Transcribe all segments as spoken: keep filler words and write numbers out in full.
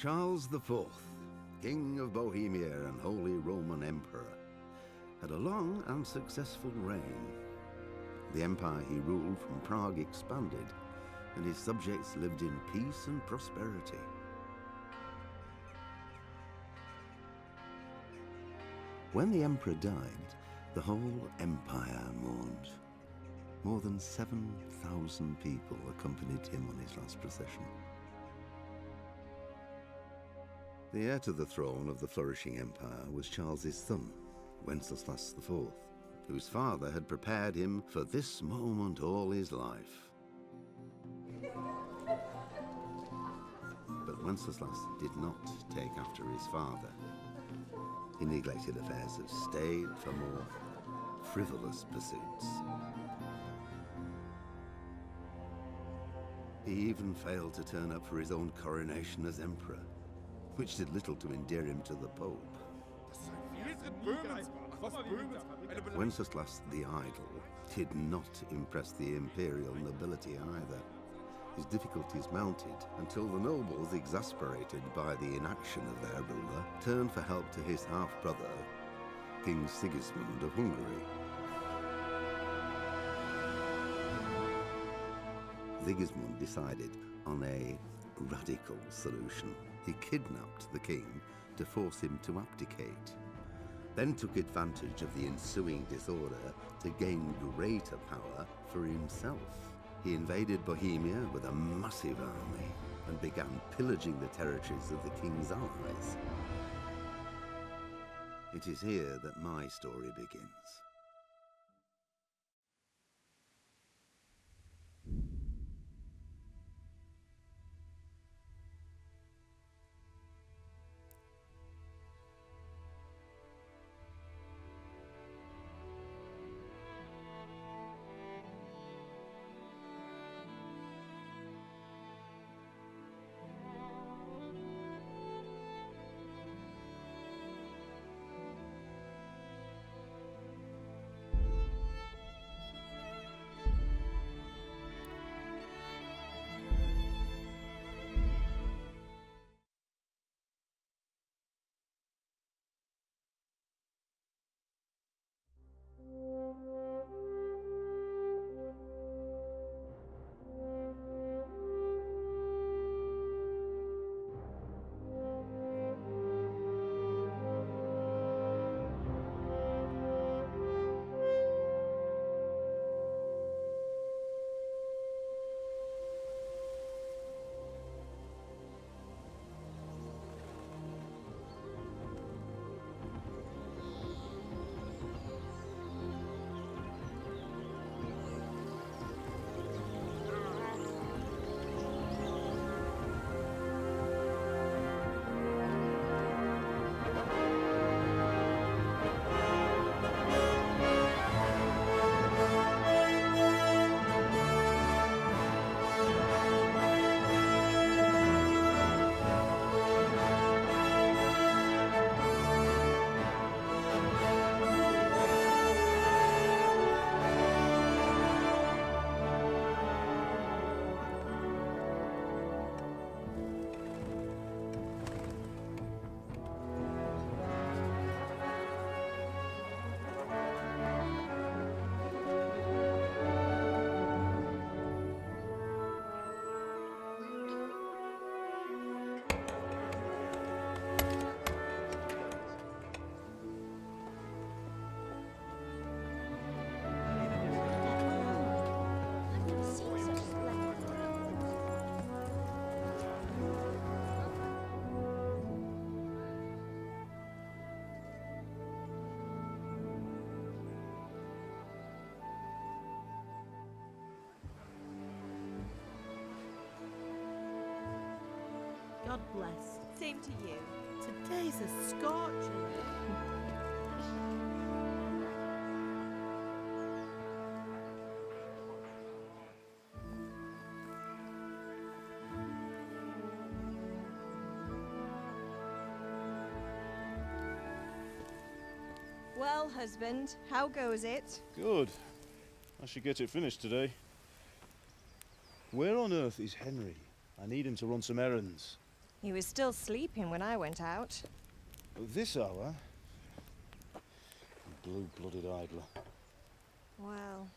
Charles the Fourth, King of Bohemia and Holy Roman Emperor, had a long and successful reign. The empire he ruled from Prague expanded, and his subjects lived in peace and prosperity. When the emperor died, the whole empire mourned. More than seven thousand people accompanied him on his last procession. The heir to the throne of the flourishing empire was Charles's son, Wenceslas the Fourth, whose father had prepared him for this moment all his life. But Wenceslas did not take after his father. He neglected affairs of state for more frivolous pursuits. He even failed to turn up for his own coronation as emperor, which did little to endear him to the Pope. Wenceslas the Idle did not impress the imperial nobility either. His difficulties mounted until the nobles, exasperated by the inaction of their ruler, turned for help to his half-brother, King Sigismund of Hungary. Sigismund decided on a radical solution. He kidnapped the king to force him to abdicate, then took advantage of the ensuing disorder to gain greater power for himself. He invaded Bohemia with a massive army and began pillaging the territories of the king's allies. It is here that my story begins. God bless. Same to you. Today's a scorcher. Well, husband, how goes it? Good. I should get it finished today. Where on earth is Henry? I need him to run some errands. He was still sleeping when I went out. At this hour? Blue-blooded idler. Well,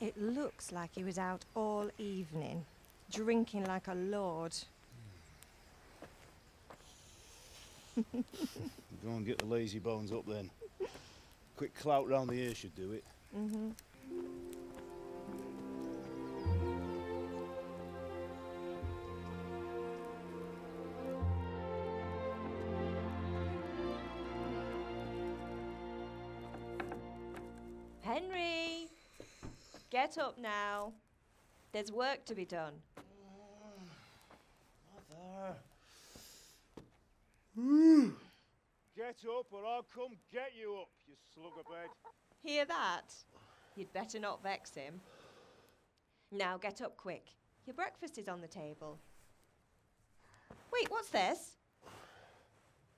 it looks like he was out all evening, drinking like a lord. Mm. Go and get the lazy bones up then. Quick clout round the ear should do it. Mm-hmm. Henry, get up now. There's work to be done. Mother. Mm. Get up or I'll come get you up, you slug of bed. Hear that? You'd better not vex him. Now get up quick. Your breakfast is on the table. Wait, what's this?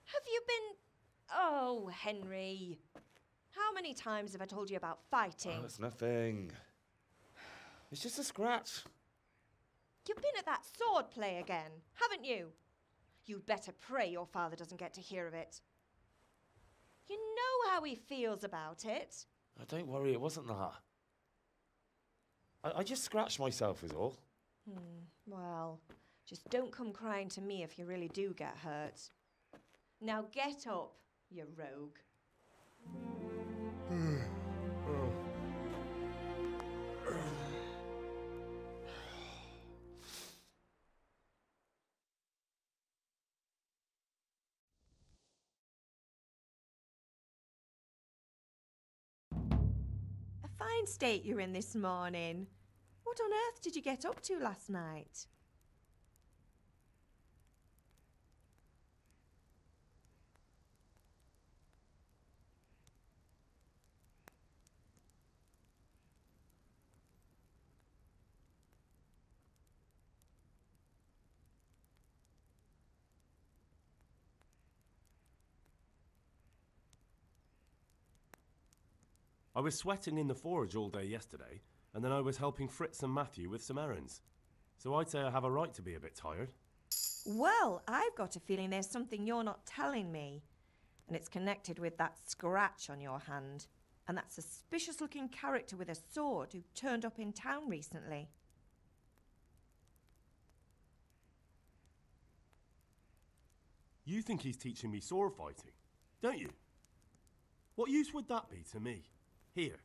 Have you been... Oh, Henry. How many times have I told you about fighting? Oh, it's nothing. It's just a scratch. You've been at that sword play again, haven't you? You'd better pray your father doesn't get to hear of it. You know how he feels about it. Oh, don't worry, it wasn't that. I, I just scratched myself is all. Hmm, well, just don't come crying to me if you really do get hurt. Now get up, you rogue. A fine state you're in this morning. What on earth did you get up to last night? I was sweating in the forge all day yesterday, and then I was helping Fritz and Matthew with some errands. So I'd say I have a right to be a bit tired. Well, I've got a feeling there's something you're not telling me. And it's connected with that scratch on your hand, and that suspicious-looking character with a sword who turned up in town recently. You think he's teaching me sword fighting, don't you? What use would that be to me? Here.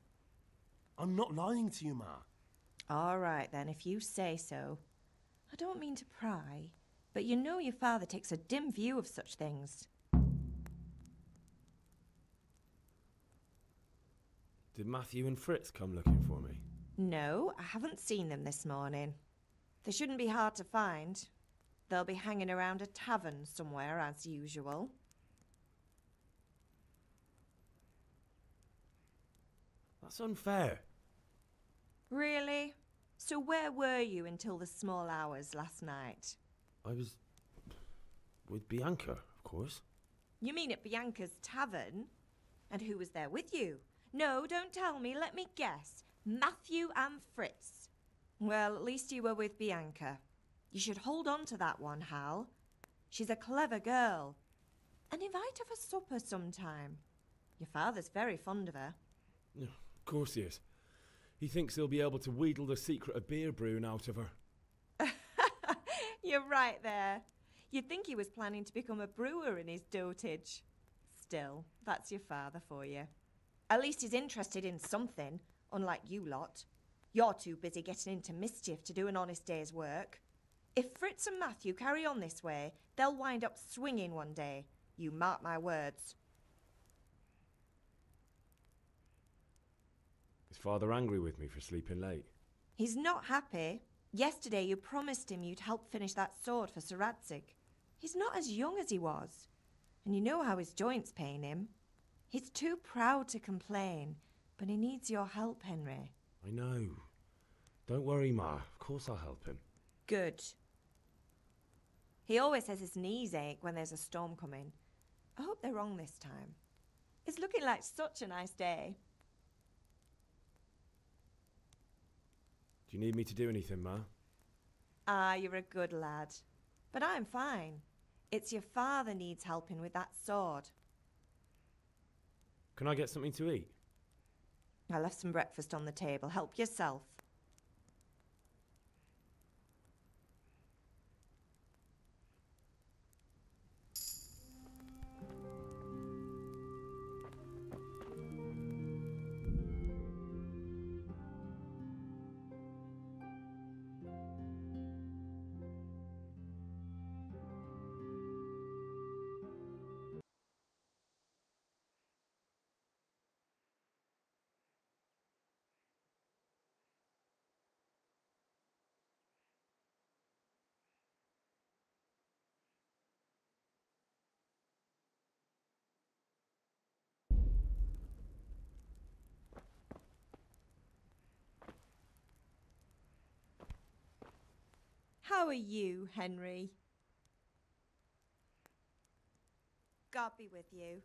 I'm not lying to you, Ma. All right, then, if you say so. I don't mean to pry, but you know your father takes a dim view of such things. Did Matthew and Fritz come looking for me? No, I haven't seen them this morning. They shouldn't be hard to find. They'll be hanging around a tavern somewhere, as usual. That's unfair. Really? So where were you until the small hours last night? I was... with Bianca, of course. You mean at Bianca's tavern? And who was there with you? No, don't tell me, let me guess. Matthew and Fritz. Well, at least you were with Bianca. You should hold on to that one, Hal. She's a clever girl. And invite her for supper sometime. Your father's very fond of her. No. Of course he is. He thinks he'll be able to wheedle the secret of beer brewing out of her. You're right there. You'd think he was planning to become a brewer in his dotage. Still, that's your father for you. At least he's interested in something, unlike you lot. You're too busy getting into mischief to do an honest day's work. If Fritz and Matthew carry on this way, they'll wind up swinging one day. You mark my words. Is Father angry with me for sleeping late? He's not happy. Yesterday you promised him you'd help finish that sword for Sir Radzig. He's not as young as he was. And you know how his joints pain him. He's too proud to complain, but he needs your help, Henry. I know. Don't worry, Ma. Of course I'll help him. Good. He always says his knees ache when there's a storm coming. I hope they're wrong this time. It's looking like such a nice day. Do you need me to do anything, Ma? Ah, you're a good lad. But I'm fine. It's your father needs helping with that sword. Can I get something to eat? I left some breakfast on the table. Help yourself. How are you, Henry? God be with you.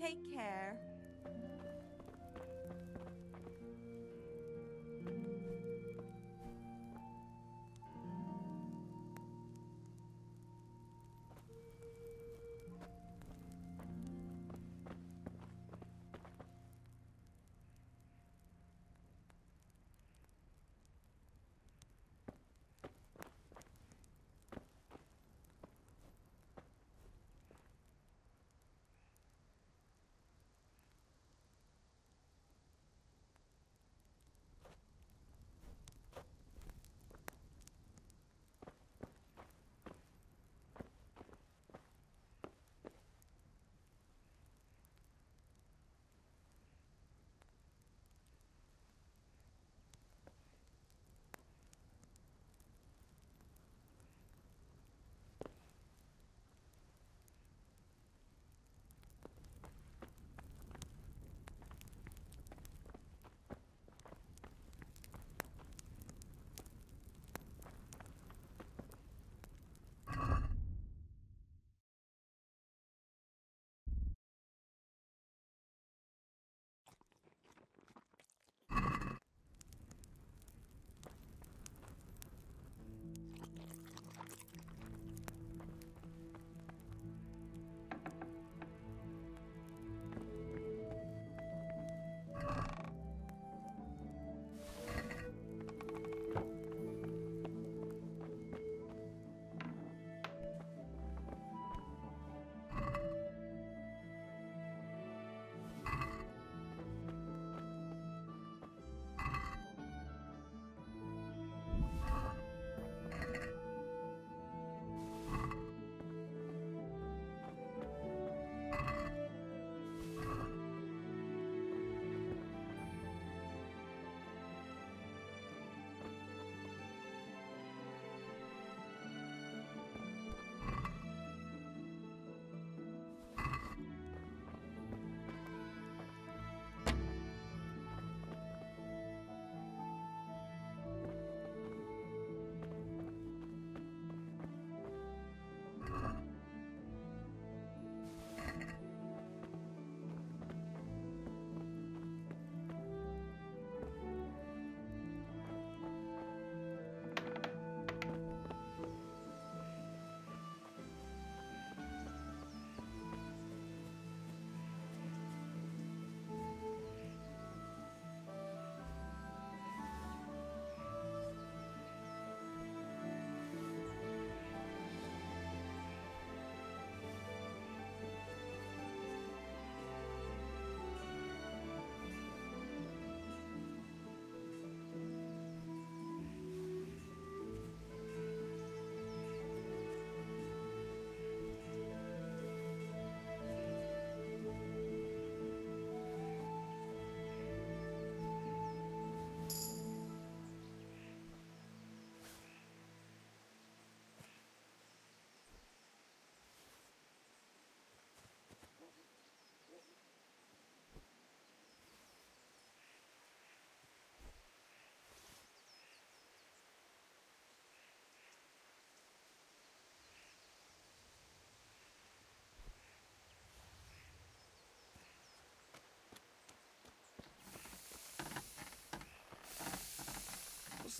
Take care.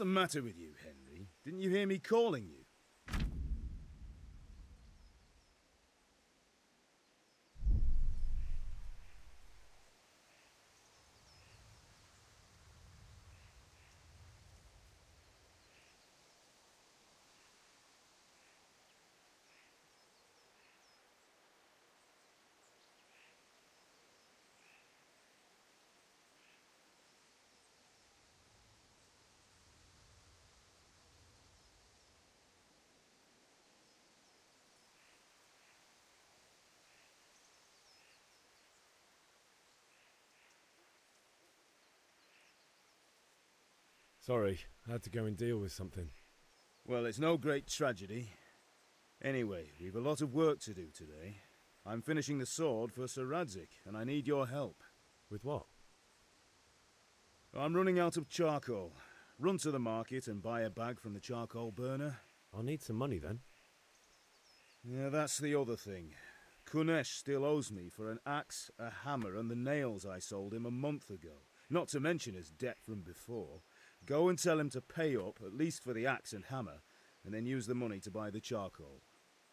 the matter with you, Henry? Didn't you hear me calling you? Sorry, I had to go and deal with something. Well, it's no great tragedy. Anyway, we've a lot of work to do today. I'm finishing the sword for Sir Radzig, and I need your help. With what? I'm running out of charcoal. Run to the market and buy a bag from the charcoal burner. I'll need some money then. Yeah, that's the other thing. Kunesh still owes me for an axe, a hammer, and the nails I sold him a month ago. Not to mention his debt from before. Go and tell him to pay up, at least for the axe and hammer, and then use the money to buy the charcoal.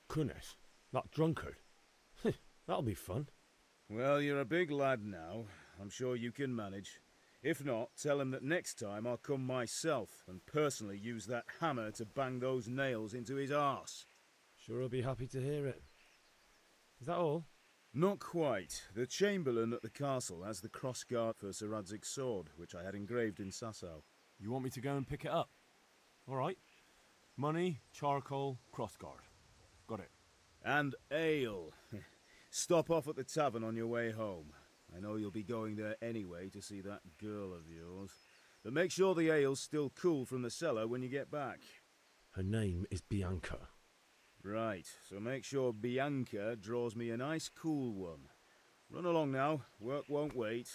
Kunesh, that drunkard. That'll be fun. Well, you're a big lad now. I'm sure you can manage. If not, tell him that next time I'll come myself and personally use that hammer to bang those nails into his arse. Sure he'll be happy to hear it. Is that all? Not quite. The chamberlain at the castle has the crossguard for Sir Radzig's sword, which I had engraved in Sasau. You want me to go and pick it up? All right. Money, charcoal, crossguard. Got it. And ale. Stop off at the tavern on your way home. I know you'll be going there anyway to see that girl of yours. But make sure the ale's still cool from the cellar when you get back. Her name is Bianca. Right, so make sure Bianca draws me a nice cool one. Run along now, work won't wait.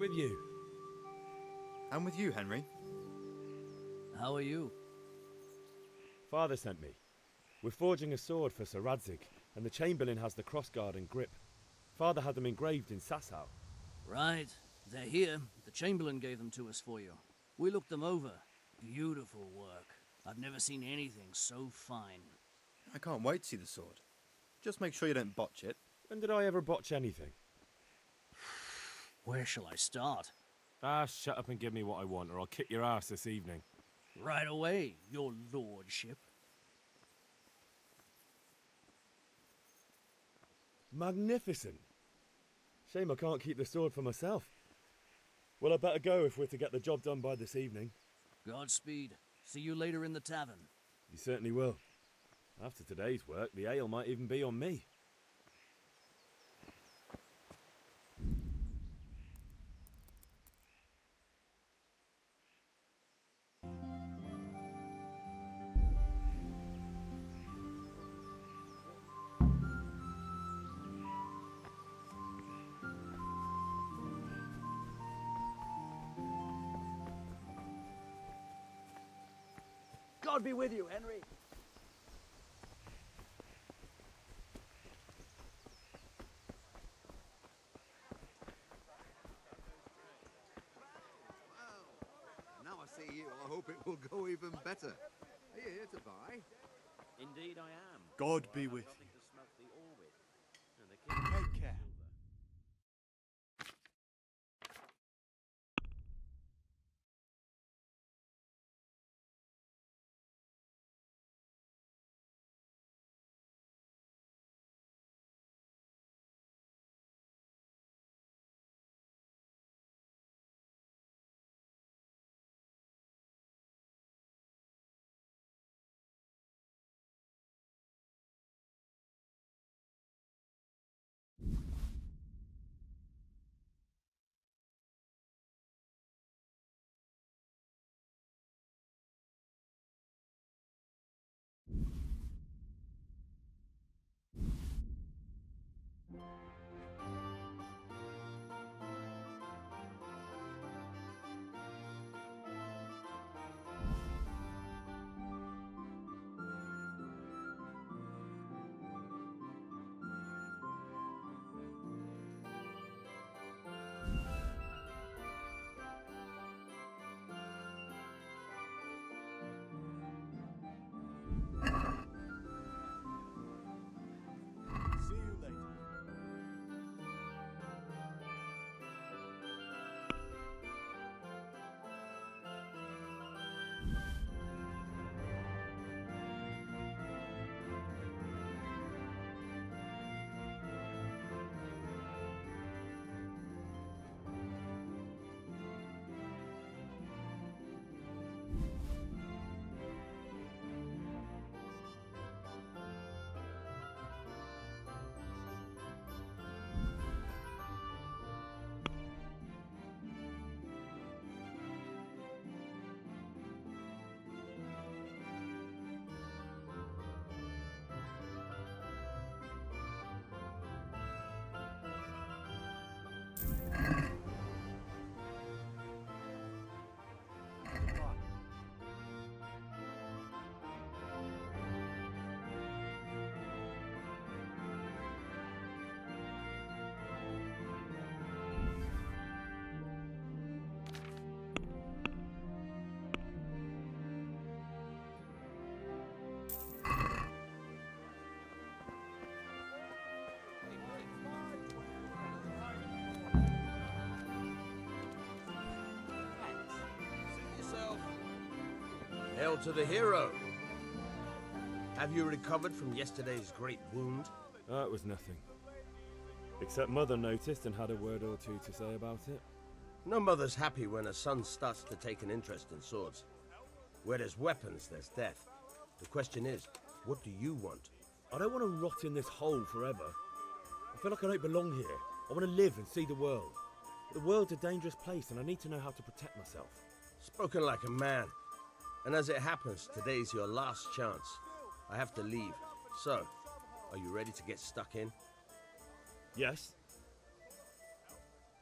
With you. And with you, Henry. How are you? Father sent me. We're forging a sword for Sir Radzig, and the chamberlain has the crossguard and grip. Father had them engraved in Sasau. Right. They're here. The chamberlain gave them to us for you. We looked them over. Beautiful work. I've never seen anything so fine. I can't wait to see the sword. Just make sure you don't botch it. When did I ever botch anything? Where shall I start? Ah, shut up and give me what I want, or I'll kick your ass this evening. Right away, your lordship. Magnificent. Shame I can't keep the sword for myself. Well, I better go if we're to get the job done by this evening. Godspeed. See you later in the tavern. You certainly will. After today's work, the ale might even be on me. God be with you, Henry. Wow. Now I see you, I hope it will go even better. Are you here to buy? Indeed I am. God be with you. Take care. hail to the hero! Have you recovered from yesterday's great wound? Oh, it was nothing. Except Mother noticed and had a word or two to say about it. No mother's happy when her son starts to take an interest in swords. Where there's weapons, there's death. The question is, what do you want? I don't want to rot in this hole forever. I feel like I don't belong here. I want to live and see the world. The world's a dangerous place and I need to know how to protect myself. Spoken like a man. And as it happens, today's your last chance. I have to leave. So, are you ready to get stuck in? Yes.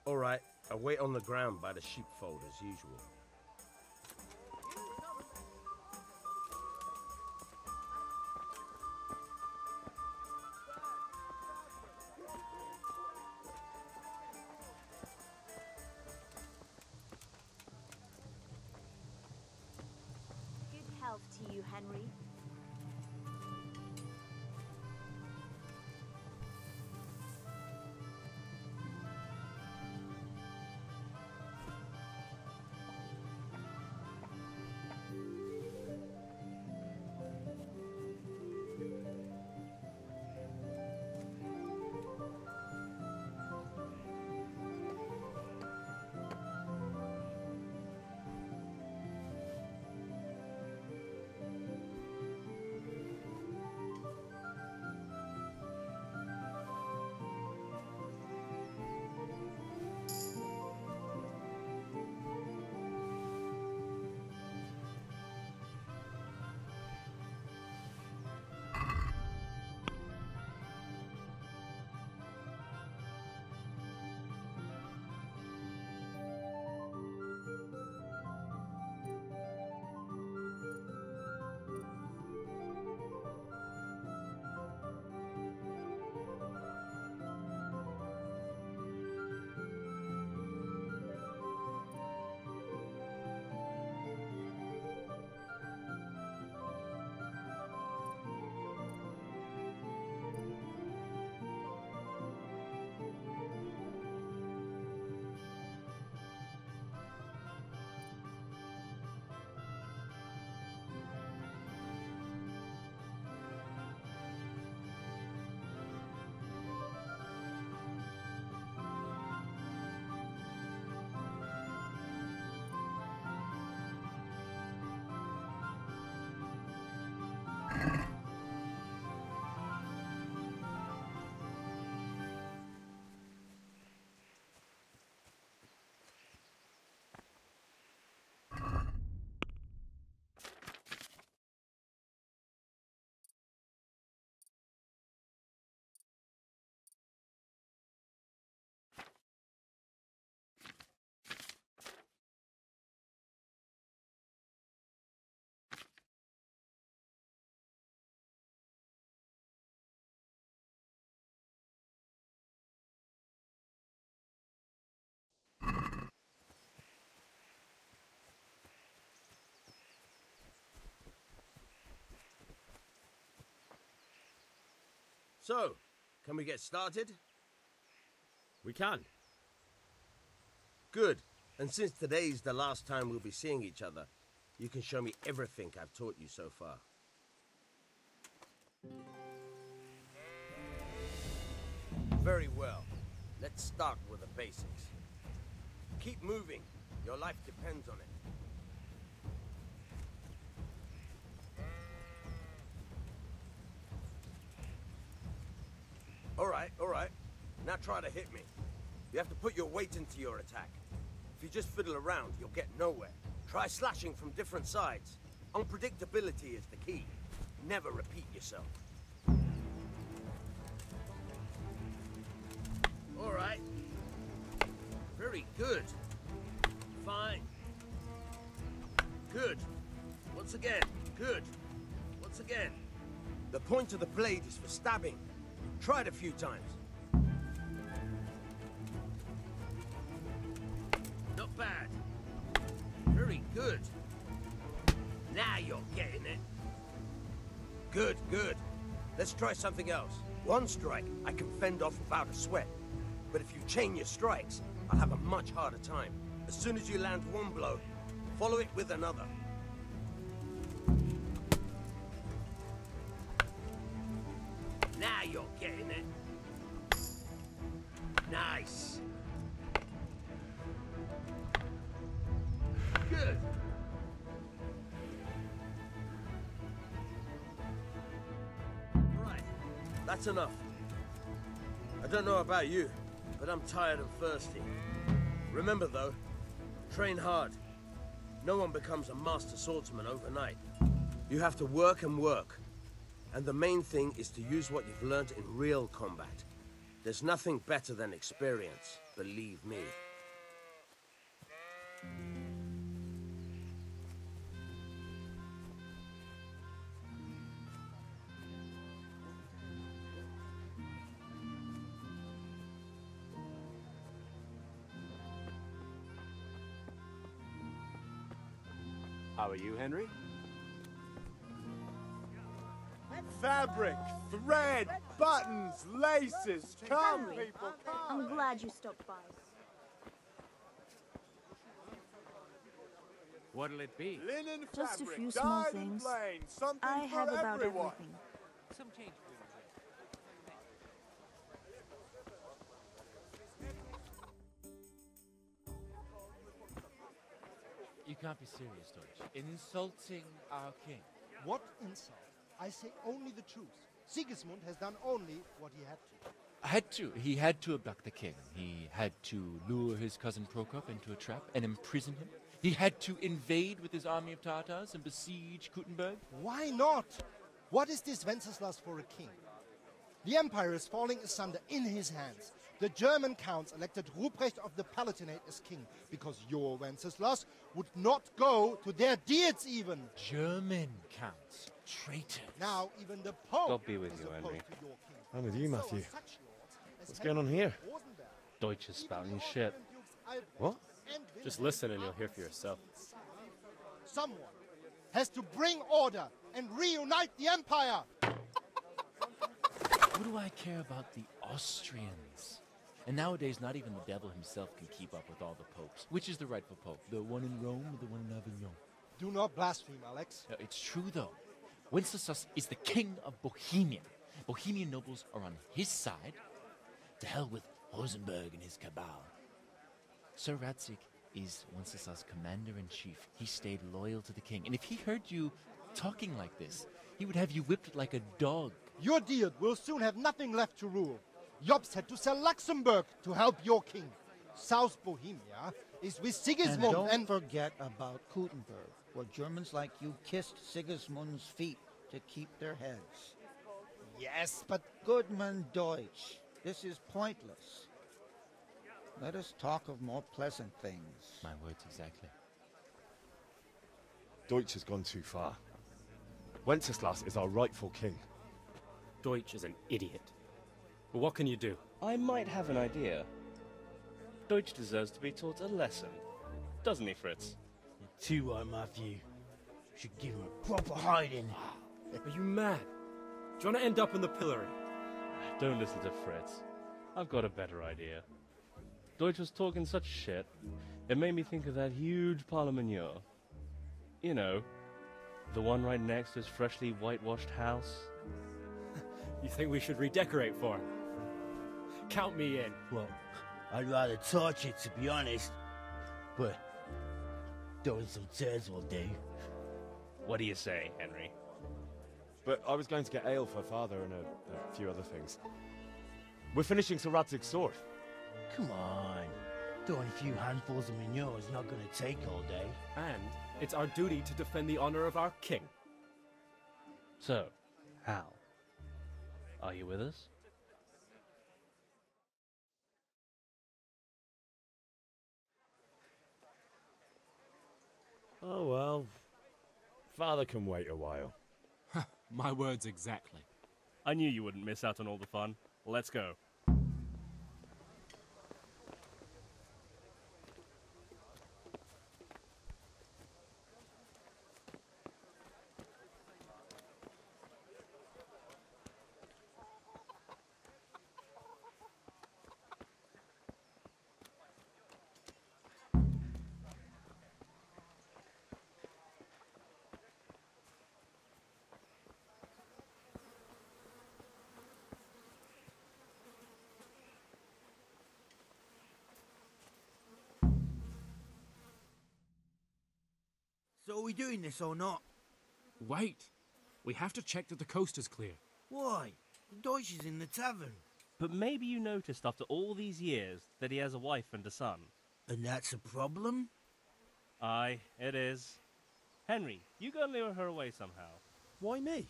All right, I'll wait on the ground by the sheepfold as usual. So, can we get started? We can. Good. And since today's the last time we'll be seeing each other, you can show me everything I've taught you so far. Very well. Let's start with the basics. Keep moving. Your life depends on it. Alright, alright. Now try to hit me. You have to put your weight into your attack. If you just fiddle around, you'll get nowhere. Try slashing from different sides. Unpredictability is the key. Never repeat yourself. Alright. Very good. Fine. Good. Once again. Good. Once again. The point of the blade is for stabbing. Try it a few times. Not bad. Very good. Now you're getting it. Good, good. Let's try something else. One strike, I can fend off without a sweat. But if you chain your strikes, I'll have a much harder time. As soon as you land one blow, follow it with another. you're getting it. Nice. Good. Right, that's enough. I don't know about you, but I'm tired and thirsty. Remember though, train hard. No one becomes a master swordsman overnight. You have to work and work. And the main thing is to use what you've learned in real combat. There's nothing better than experience, believe me. How are you, Henry? Fabric, thread, buttons, laces. Come, people, come. I'm glad you stopped by. What'll it be? Linen, fabric, just a few small things. Plain, I have about everyone. Everything. Some change. You can't be serious, Deutsch. Insulting our king. What insult? I say only the truth. Sigismund has done only what he had to. Had to. He had to abduct the king. He had to lure his cousin Prokop into a trap and imprison him. He had to invade with his army of Tatars and besiege Kuttenberg. Why not? What is this Wenceslas for a king? The empire is falling asunder in his hands. The German counts elected Ruprecht of the Palatinate as king because your Wenceslas would not go to their deeds even. German counts. Traitors. Now even the Pope. God be with you, Henry. I'm with you, Matthew. What's going on here? Deutsch is spouting shit. What? Just listen and you'll hear for yourself. Someone has to bring order and reunite the empire. What do I care about the Austrians? And nowadays, not even the devil himself can keep up with all the popes. Which is the rightful pope? The one in Rome or the one in Avignon? Do not blaspheme, Alex. No, it's true, though. Wenceslas is the king of Bohemia. Bohemian nobles are on his side. To hell with Rosenberg and his cabal. Sir Radzig is Wenceslas' commander-in-chief. He stayed loyal to the king. And if he heard you talking like this, he would have you whipped like a dog. Your deed will soon have nothing left to rule. Jobst had to sell Luxembourg to help your king. South Bohemia is with Sigismund and... Don't and forget about Kuttenberg. Well, Germans like you kissed Sigismund's feet to keep their heads. Yes, but Goodman Deutsch, this is pointless. Let us talk of more pleasant things. My words exactly. Deutsch has gone too far. Wenceslas is our rightful king. Deutsch is an idiot. But what can you do? I might have an idea. Deutsch deserves to be taught a lesson. Doesn't he, Fritz? Too right, Matthew. Should give him a proper hiding. Are you mad? Do you want to end up in the pillory? Don't listen to Fritz. I've got a better idea. Deutsch was talking such shit, it made me think of that huge parlemenier. You know, the one right next to his freshly whitewashed house. You think we should redecorate for him? Count me in. Well, I'd rather torch it, to be honest. But... doing some tears all day. What do you say, Henry? But I was going to get ale for father and a, a few other things. We're finishing Sir Radzig's sword. Come on. Throwing a few handfuls of manure is not going to take all day. And it's our duty to defend the honor of our king. So, how? Are you with us? Oh, well. Father can wait a while. My words exactly. I knew you wouldn't miss out on all the fun. Let's go. we doing this or not? Wait. We have to check that the coast is clear. Why? The Deutsch is in the tavern. But maybe you noticed after all these years that he has a wife and a son. And that's a problem? Aye, it is. Henry, you go and lure her away somehow. Why me?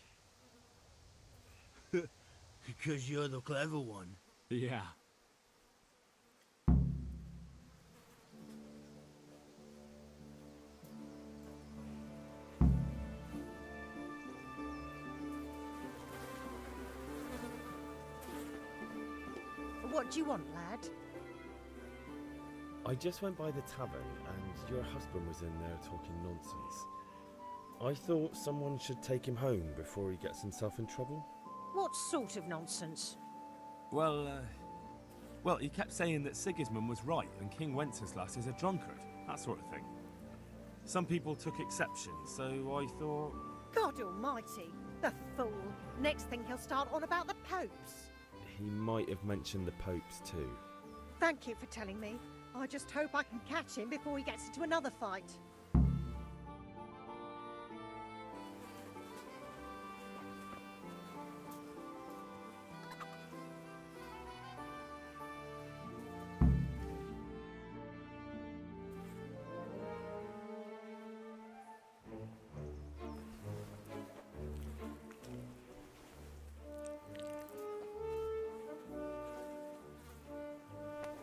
Because you're the clever one. Yeah. What do you want, lad? I just went by the tavern and your husband was in there talking nonsense. I thought someone should take him home before he gets himself in trouble. What sort of nonsense? Well, uh, well, he kept saying that Sigismund was right and King Wenceslas is a drunkard, that sort of thing. Some people took exception, so I thought... God almighty, the fool. Next thing he'll start on about the popes. He might have mentioned the popes too. Thank you for telling me. I just hope I can catch him before he gets into another fight.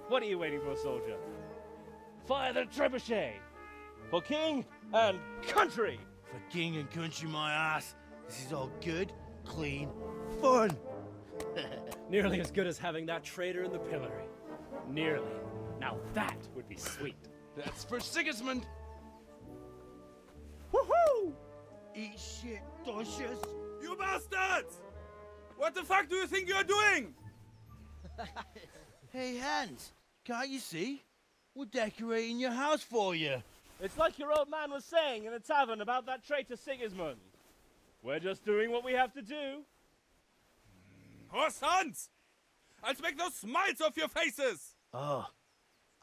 What are you waiting for, soldier? Fire the trebuchet! For king and country! For king and country, my ass! This is all good, clean, fun! Nearly as good as having that traitor in the pillory. Nearly. Now that would be sweet. That's for Sigismund! Woohoo! Eat shit, Doshes! You bastards! What the fuck do you think you're doing? Hey, Hans! Can't you see? We're decorating your house for you. It's like your old man was saying in the tavern about that traitor Sigismund. We're just doing what we have to do. Horse Hans! I'll take those smiles off your faces! Oh,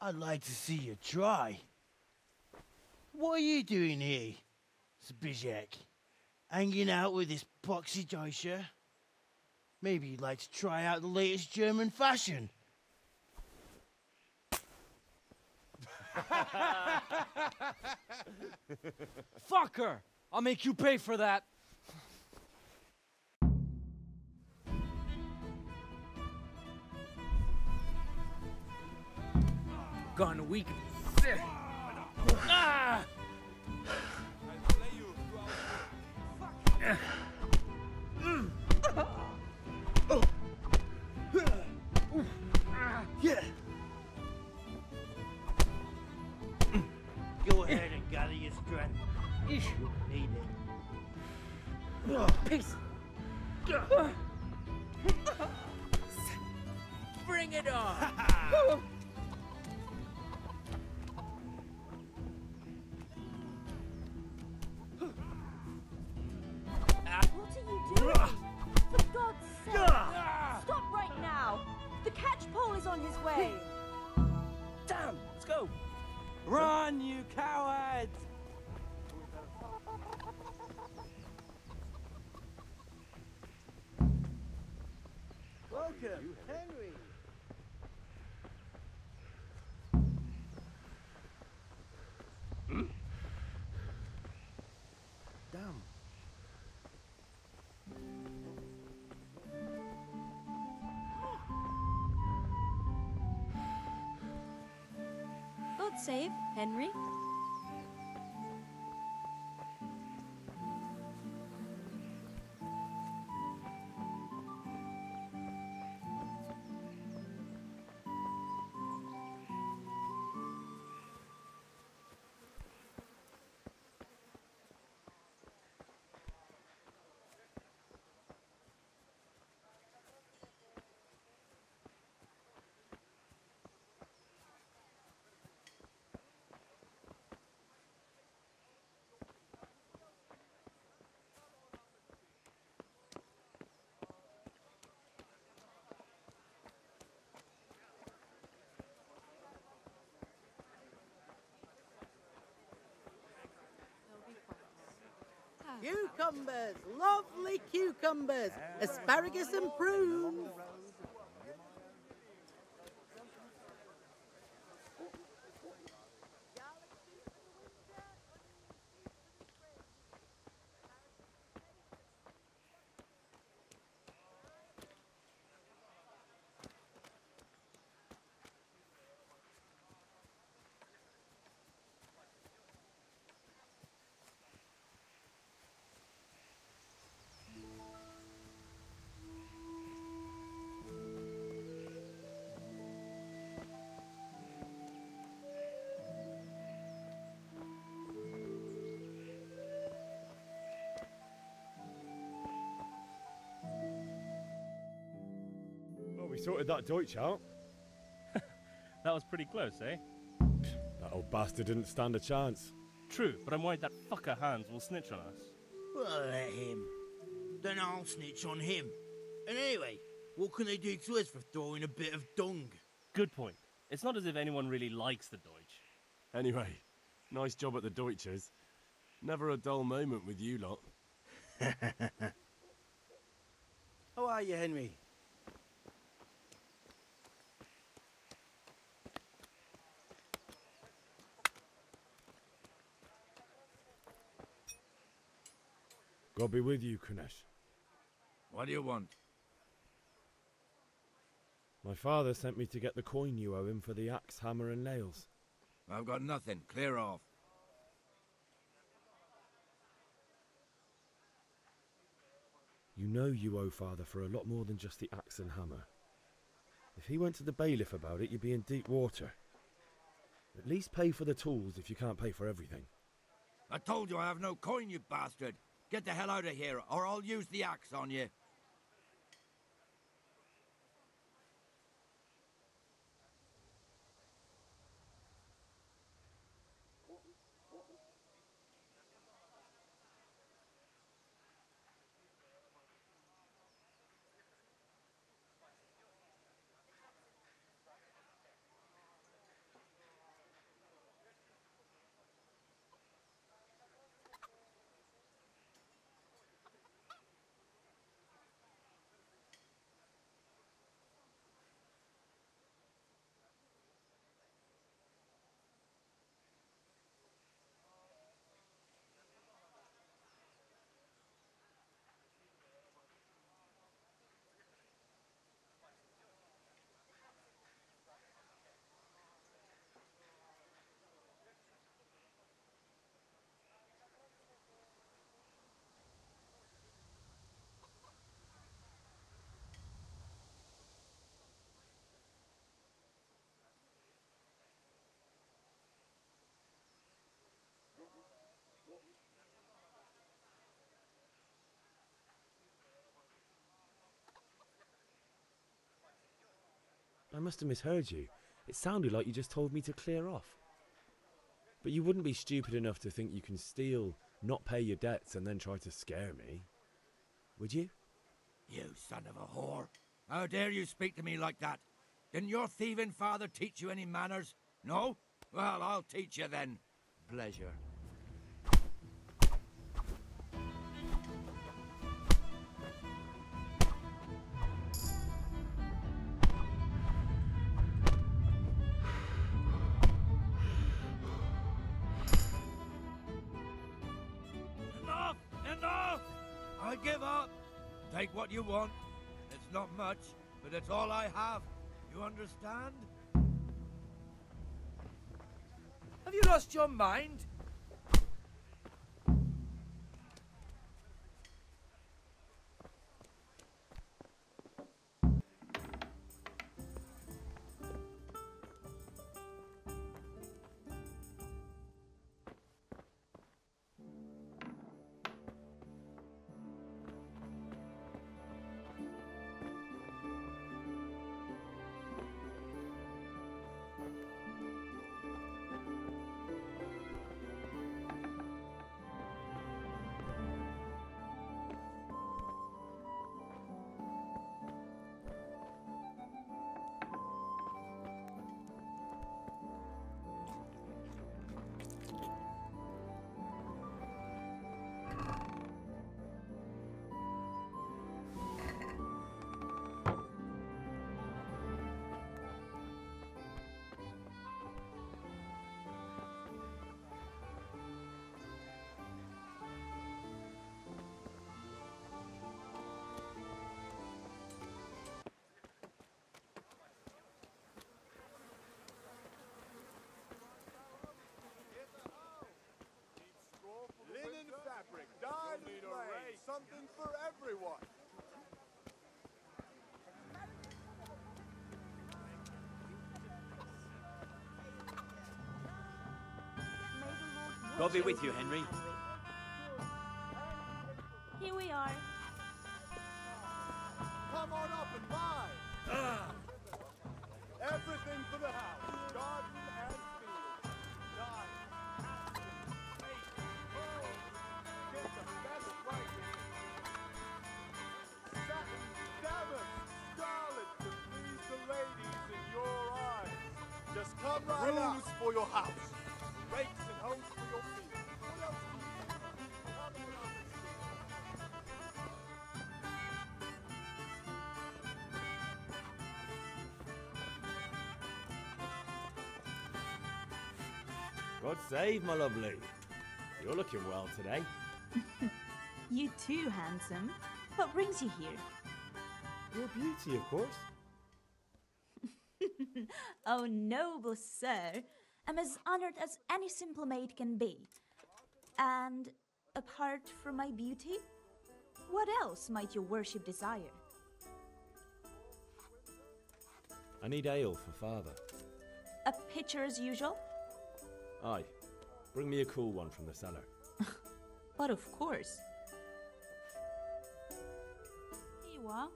I'd like to see you try. What are you doing here, Zbyshek? Hanging out with this poxy Deutscher? Maybe you'd like to try out the latest German fashion. Fuck her! I'll make you pay for that! Gone weak and sick! Ah! I'll play you throughout the fuck! Oh! Yeah! Go ahead and gather your strength. You'll need it. Peace. Bring it on. What are you doing? For God's sake, stop right now. The catch pole is on his way. Damn, let's go. Run, you cowards! Welcome, Henry! Mm. Damn. Save, Henry. Cucumbers, lovely cucumbers, asparagus and prunes. We sorted that Deutsch out. That was pretty close, eh? That old bastard didn't stand a chance. True, but I'm worried that fucker Hans will snitch on us. Well, let him. Then I'll snitch on him. And anyway, what can they do to us for throwing a bit of dung? Good point. It's not as if anyone really likes the Deutsch. Anyway, nice job at the Deutschers. Never a dull moment with you lot. How are you, Henry? God be with you, Kunesh. What do you want? My father sent me to get the coin you owe him for the axe, hammer and nails. I've got nothing. Clear off. You know you owe father for a lot more than just the axe and hammer. If he went to the bailiff about it, you'd be in deep water. At least pay for the tools if you can't pay for everything. I told you I have no coin, you bastard! Get the hell out of here, or I'll use the axe on you. I must have misheard you. It sounded like you just told me to clear off. But you wouldn't be stupid enough to think you can steal, not pay your debts, and then try to scare me, would you? You son of a whore! How dare you speak to me like that? Didn't your thieving father teach you any manners? No? Well, I'll teach you then. Pleasure. Take what you want. It's not much, but it's all I have. You understand? Have you lost your mind? God be with you, Henry. Here we are. Come on up and buy. Ah. Everything for the house. Garden and field. Dive. Bait. Pearl. Get the best prices. Satin, damask, scarlet to please the ladies in your eyes. Just come right Rooms up. Rooms for your house. Rakes and homes for your feet. What else do you need? Come on up and God save, my lovely. You're looking well today. You too, handsome. What brings you here? Your beauty, of course. Oh, noble sir. I'm as honored as any simple maid can be. And apart from my beauty, what else might your worship desire? I need ale for father. A pitcher as usual? Aye. Bring me a cool one from the cellar. But of course. Here you are.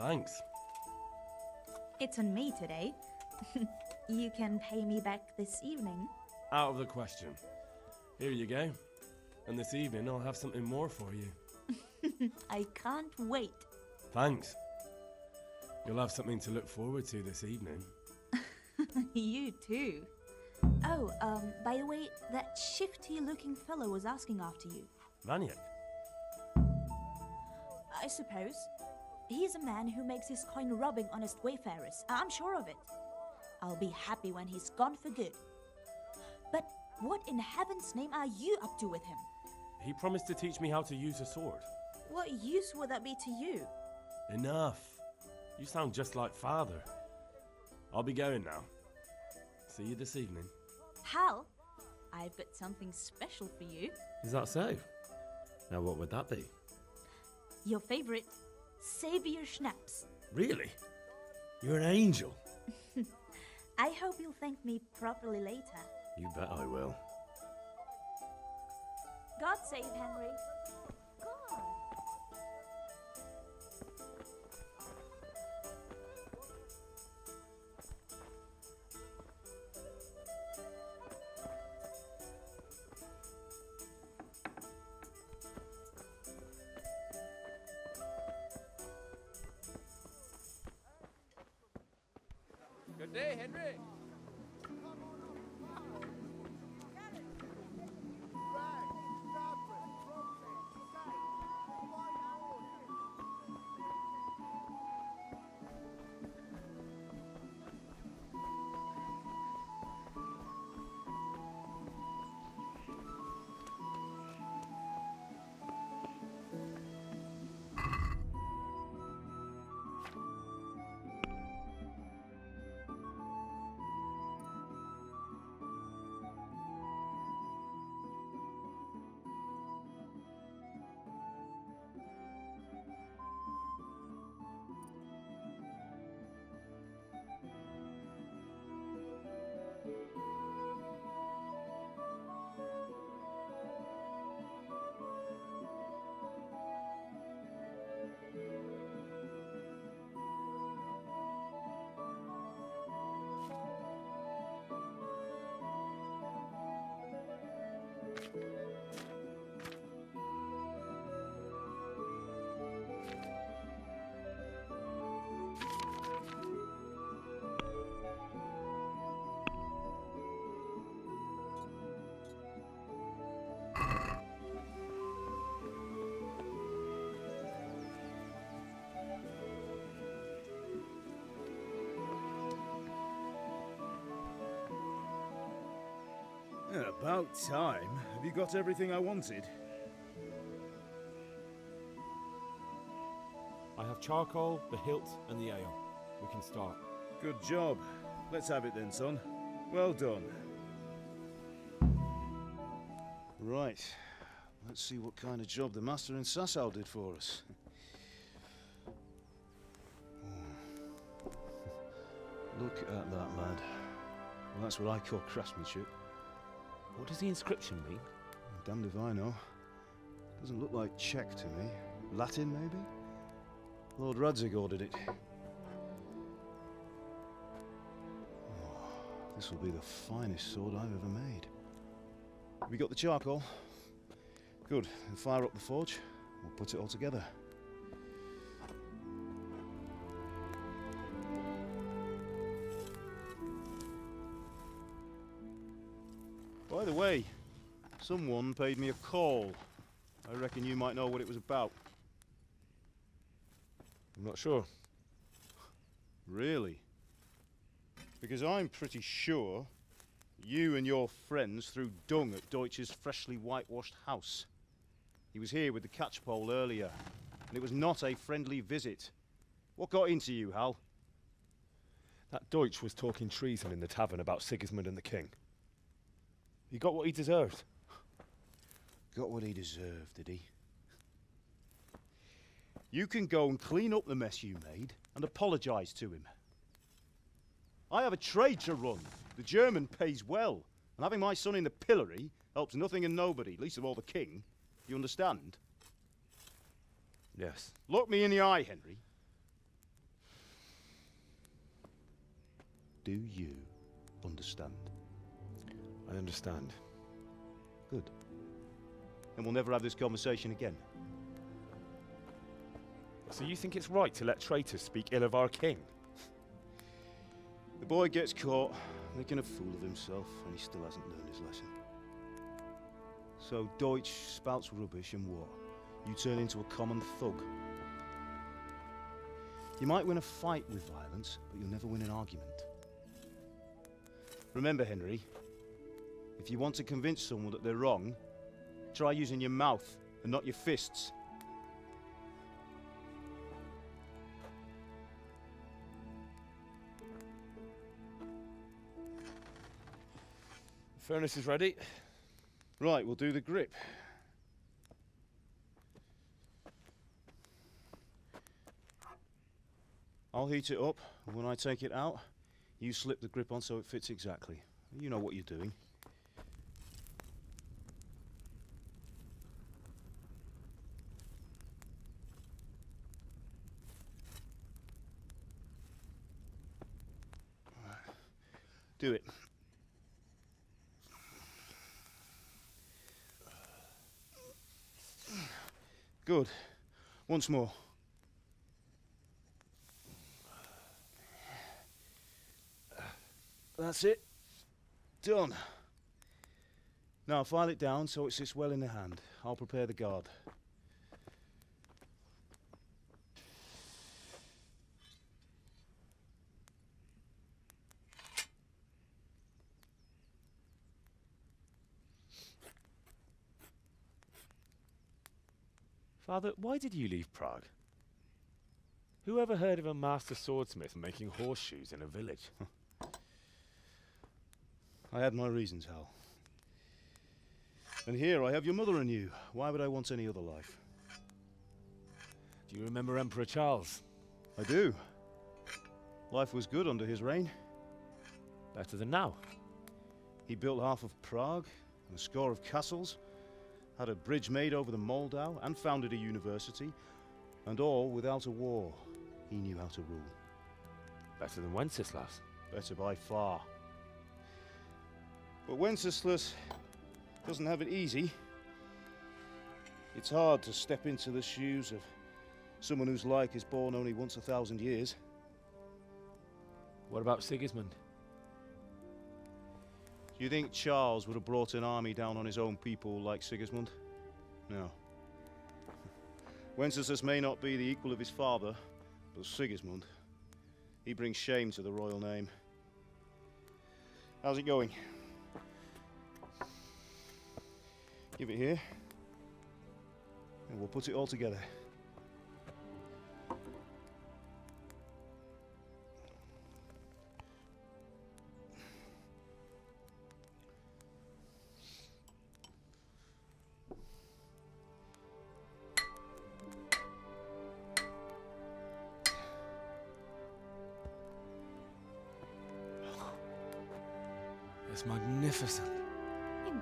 Thanks. It's on me today. You can pay me back this evening. Out of the question. Here you go. And this evening I'll have something more for you. I can't wait. Thanks. You'll have something to look forward to this evening. You too. Oh, um, by the way, that shifty-looking fellow was asking after you. Vanyek? I suppose. He's a man who makes his coin robbing honest wayfarers. I'm sure of it. I'll be happy when he's gone for good. But what in heaven's name are you up to with him? He promised to teach me how to use a sword. What use would that be to you? Enough. You sound just like father. I'll be going now. See you this evening. Hal, I've got something special for you. Is that so? Now what would that be? Your favourite, Savior Schnapps. Really? You're an angel. I hope you'll thank me properly later. You bet I will. God save Henry. God. Good day, Henry. About time. Have you got everything I wanted? I have charcoal, the hilt, and the ale. We can start. Good job. Let's have it then, son. Well done. Right. Let's see what kind of job the master in Sasau did for us. Look at that, lad. Well, that's what I call craftsmanship. What does the inscription mean? Damned if I know. Doesn't look like Czech to me. Latin, maybe? Lord Radzig ordered it. Oh, this will be the finest sword I've ever made. Have you got the charcoal? Good. Then fire up the forge. We'll put it all together. By the way, someone paid me a call. I reckon you might know what it was about. I'm not sure. Really? Because I'm pretty sure you and your friends threw dung at Deutsch's freshly whitewashed house. He was here with the catchpole earlier, and it was not a friendly visit. What got into you, Hal? That Deutsch was talking treason in the tavern about Sigismund and the king. He got what he deserved. Got what he deserved, did he? You can go and clean up the mess you made and apologise to him. I have a trade to run. The German pays well, and having my son in the pillory helps nothing and nobody, least of all the king. You understand? Yes. Look me in the eye, Henry. Do you understand? I understand. Good. Then we'll never have this conversation again. So you think it's right to let traitors speak ill of our king? The boy gets caught, making a fool of himself, and he still hasn't learned his lesson. So Deutsch spouts rubbish and what? You turn into a common thug. You might win a fight with violence, but you'll never win an argument. Remember, Henry, if you want to convince someone that they're wrong, try using your mouth and not your fists. The furnace is ready. Right, we'll do the grip. I'll heat it up, and when I take it out, you slip the grip on so it fits exactly. You know what you're doing. Do it. Good. Once more. That's it. Done. Now file it down so it sits well in the hand. I'll prepare the guard. Father, why did you leave Prague? Who ever heard of a master swordsmith making horseshoes in a village? I had my reasons, Hal. And here I have your mother and you. Why would I want any other life? Do you remember Emperor Charles? I do. Life was good under his reign. Better than now. He built half of Prague and a score of castles. Had a bridge made over the Moldau and founded a university, and all without a war. He knew how to rule. Better than Wenceslas. Better by far. But Wenceslas doesn't have it easy. It's hard to step into the shoes of someone whose like is born only once a thousand years. What about Sigismund? Do you think Charles would have brought an army down on his own people like Sigismund? No. Wenceslas may not be the equal of his father, but Sigismund, he brings shame to the royal name. How's it going? Give it here, and we'll put it all together.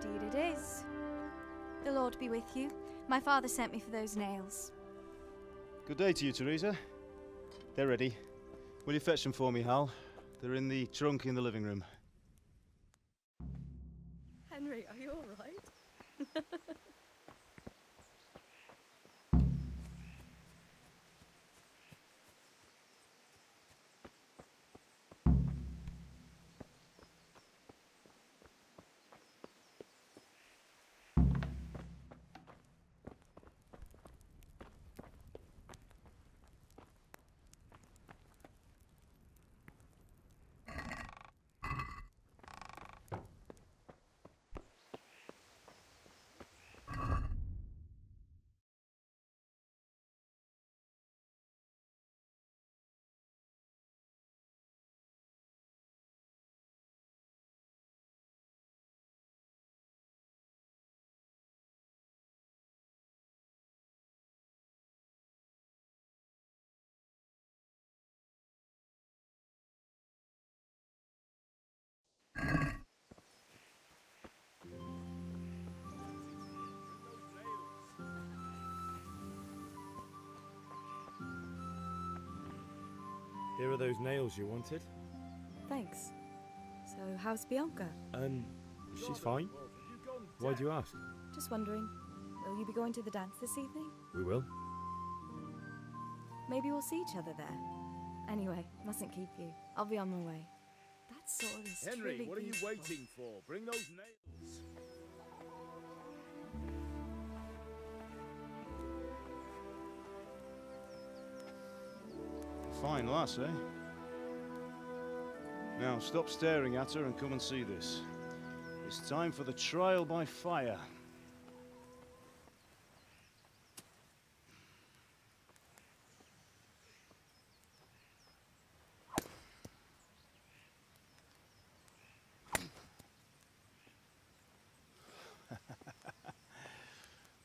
Indeed it is. The Lord be with you. My father sent me for those nails. Good day to you, Teresa. They're ready. Will you fetch them for me, Hal? They're in the trunk in the living room. Henry, are you all right? Here are those nails you wanted. Thanks. So, how's Bianca? Um, she's fine. Why do you ask? Just wondering, will you be going to the dance this evening? We will. Maybe we'll see each other there. Anyway, mustn't keep you. I'll be on my way. That sword is truly beautiful. Henry, what are you waiting for? Bring those nails. Fine lass, eh? Now stop staring at her and come and see this. It's time for the trial by fire.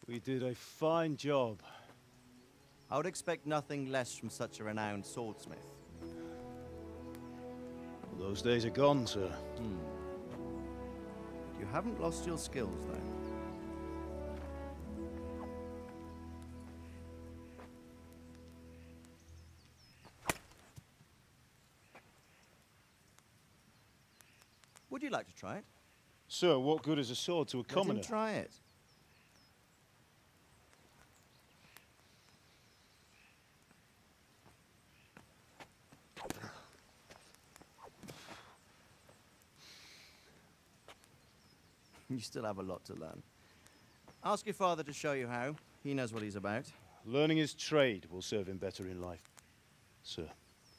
We did a fine job. I would expect nothing less from such a renowned swordsmith. Well, those days are gone, sir. Hmm. You haven't lost your skills, though. Would you like to try it? Sir, what good is a sword to a commoner? Let him try it. You still have a lot to learn. Ask your father to show you how. He knows what he's about. Learning his trade will serve him better in life, sir.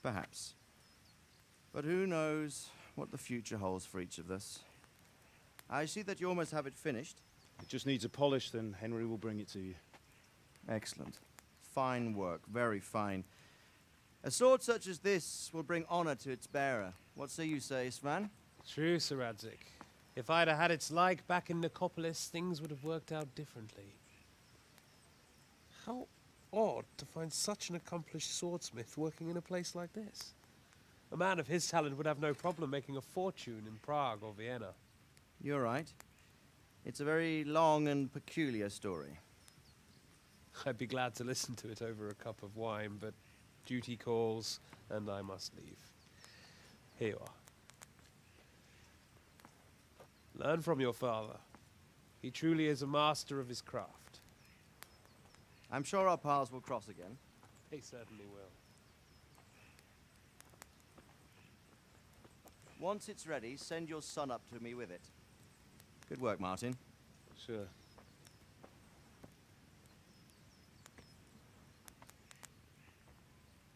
Perhaps. But who knows what the future holds for each of us. I see that you almost have it finished. It just needs a polish, then Henry will bring it to you. Excellent. Fine work, very fine. A sword such as this will bring honor to its bearer. What say you, say, Ispan? True, Sir Radzig. If I'd have had its like back in Nicopolis, things would have worked out differently. How odd to find such an accomplished swordsmith working in a place like this. A man of his talent would have no problem making a fortune in Prague or Vienna. You're right. It's a very long and peculiar story. I'd be glad to listen to it over a cup of wine, but duty calls and I must leave. Here you are. Learn from your father. He truly is a master of his craft. I'm sure our paths will cross again. They certainly will. Once it's ready, send your son up to me with it. Good work, Martin. Sure.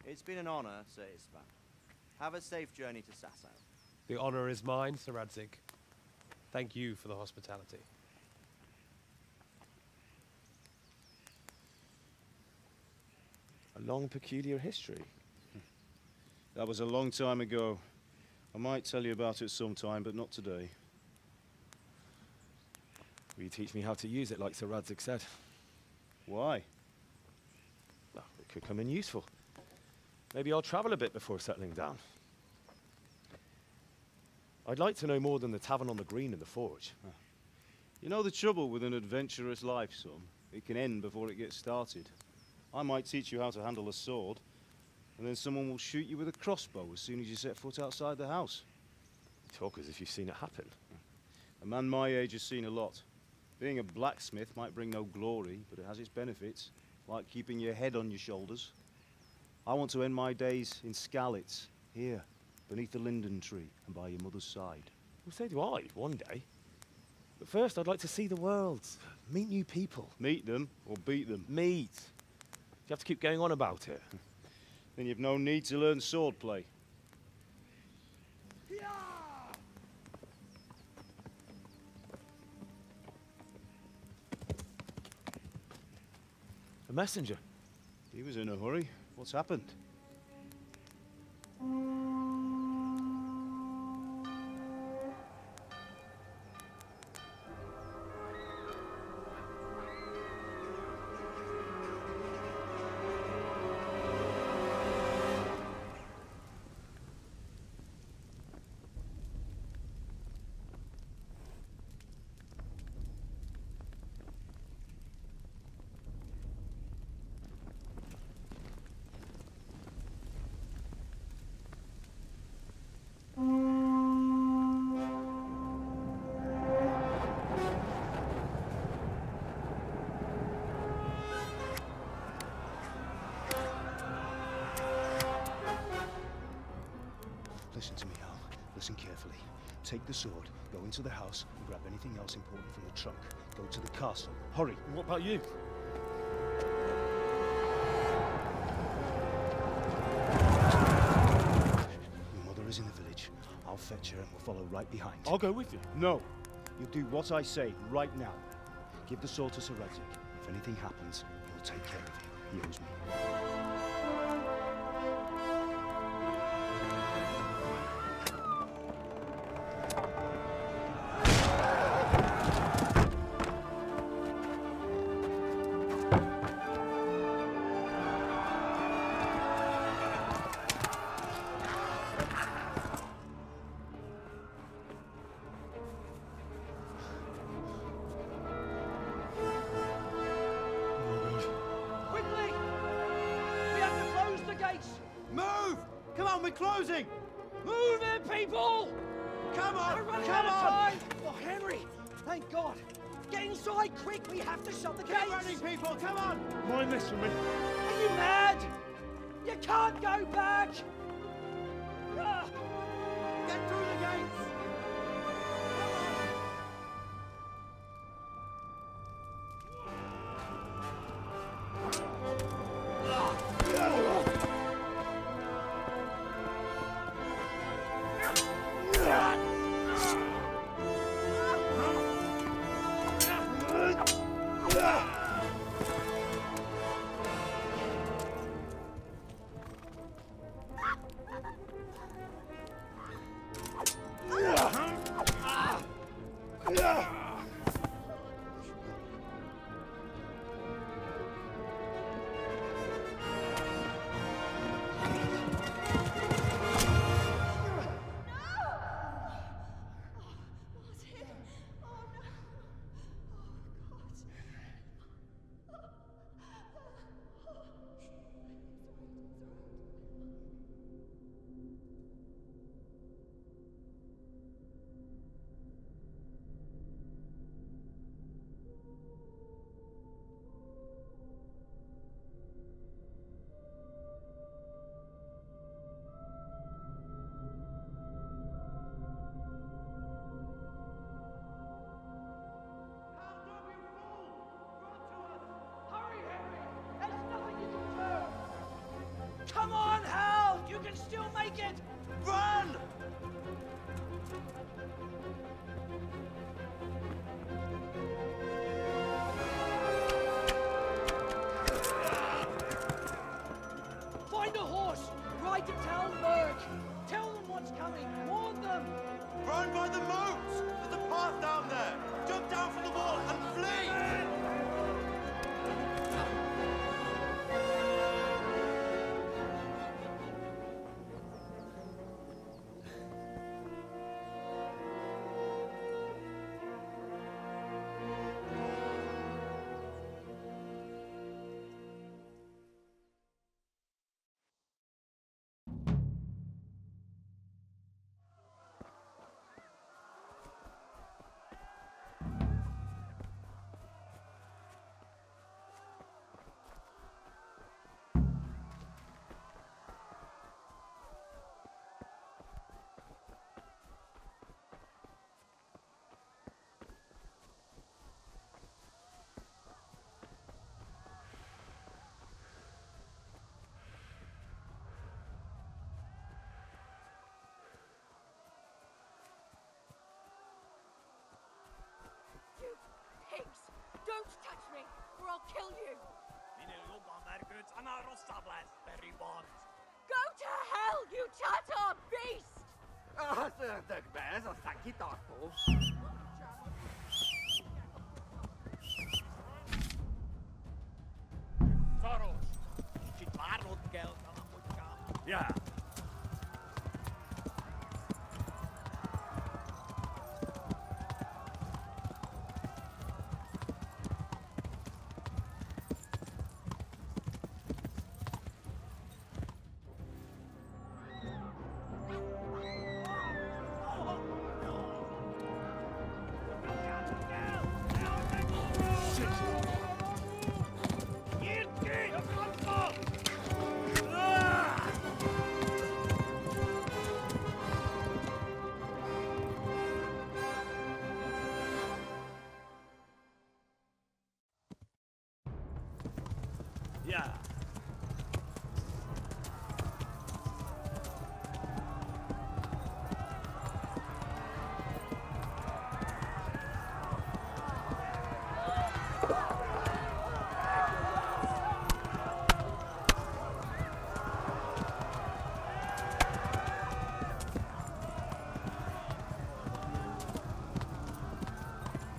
It's been an honor, Sir Ispan. Have a safe journey to Sasau. The honor is mine, Sir Radzig. Thank you for the hospitality. A long, peculiar history. That was a long time ago. I might tell you about it sometime, but not today. Will you teach me how to use it, like Sir Radzig said? Why? Well, it could come in useful. Maybe I'll travel a bit before settling down. I'd like to know more than the tavern on the green and the forge. Oh. You know the trouble with an adventurous life, son? It can end before it gets started. I might teach you how to handle a sword, and then someone will shoot you with a crossbow as soon as you set foot outside the house. You talk as if you've seen it happen. A man my age has seen a lot. Being a blacksmith might bring no glory, but it has its benefits, like keeping your head on your shoulders. I want to end my days in Skalitz, here, beneath the linden tree, and by your mother's side. Well, so do I, one day. But first, I'd like to see the world, meet new people. Meet them, or beat them. Meet. You have to keep going on about it. Then you've no need to learn swordplay. A messenger. He was in a hurry. What's happened? Listen to me, Al. Listen carefully. Take the sword, go into the house, and grab anything else important from the trunk. Go to the castle. Hurry! What about you? Your mother is in the village. I'll fetch her and we'll follow right behind. I'll go with you. No! You'll do what I say right now. Give the sword to Sir Radzig. If anything happens, he'll take care of you. He owes me. Come on, Hal! You can still make it! Run! Find a horse! Ride to Talmberg! Tell them what's coming! Warn them! Run by the moats! There's a path down there! Jump down from the wall and flee! kill you! Go to hell, you Tatar beast! Yeah.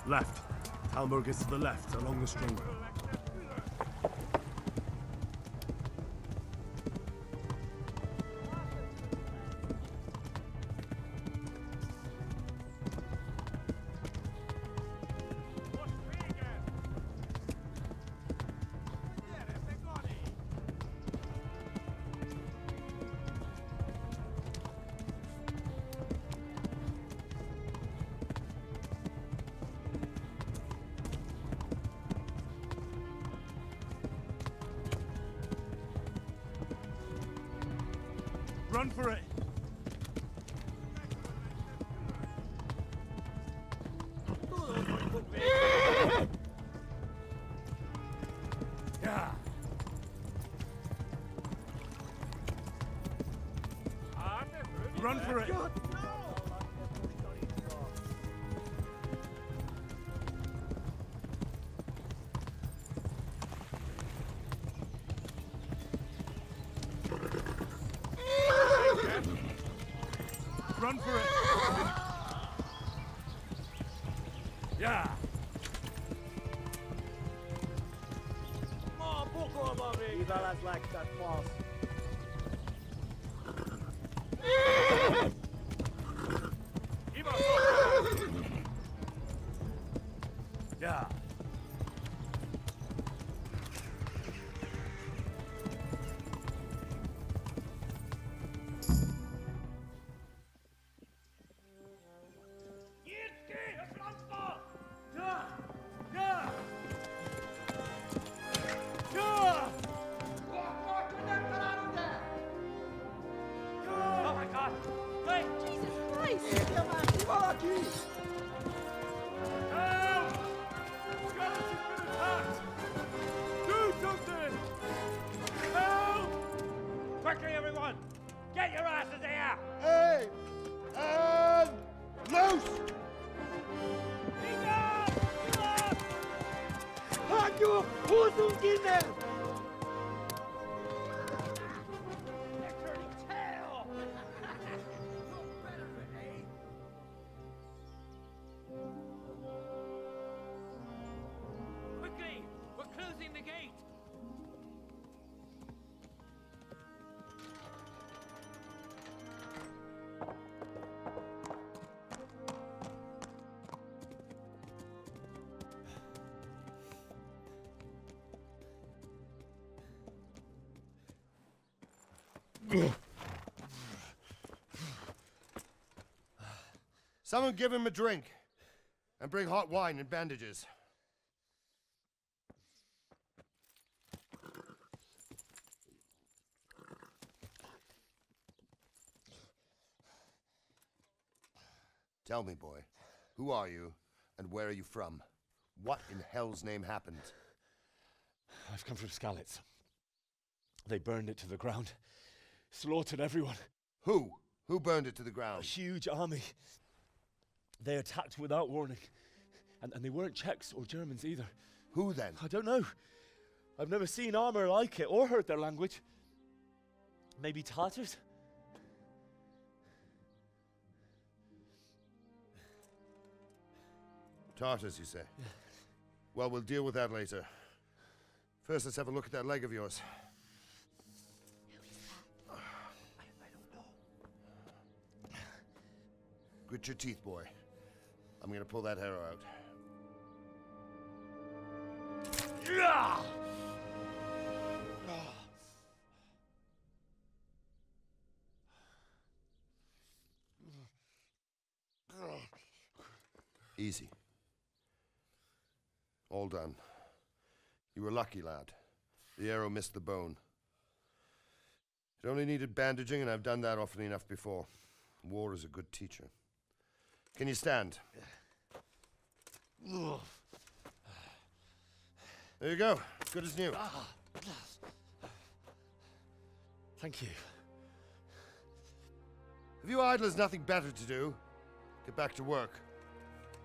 Left. Talmberg is to the left, along the stream. Run for it! Run for it! Run for it! Yeah! Like that pass. Yeah! Someone give him a drink, and bring hot wine and bandages. Tell me, boy, who are you, and where are you from? What in hell's name happened? I've come from Skalitz. They burned it to the ground. Slaughtered everyone. Who? Who burned it to the ground? A huge army. They attacked without warning. And, and they weren't Czechs or Germans either. Who then? I don't know. I've never seen armor like it or heard their language. Maybe Tatars? Tartars, you say? Yeah. Well, we'll deal with that later. First, let's have a look at that leg of yours. Who is that? I, I don't know. Grit your teeth, boy. I'm gonna pull that arrow out. Yeah! Ah. Easy. All done. You were lucky, lad. The arrow missed the bone. It only needed bandaging, and I've done that often enough before. War is a good teacher. Can you stand? There you go. Good as new. Thank you. Have you idlers nothing better to do? Get back to work.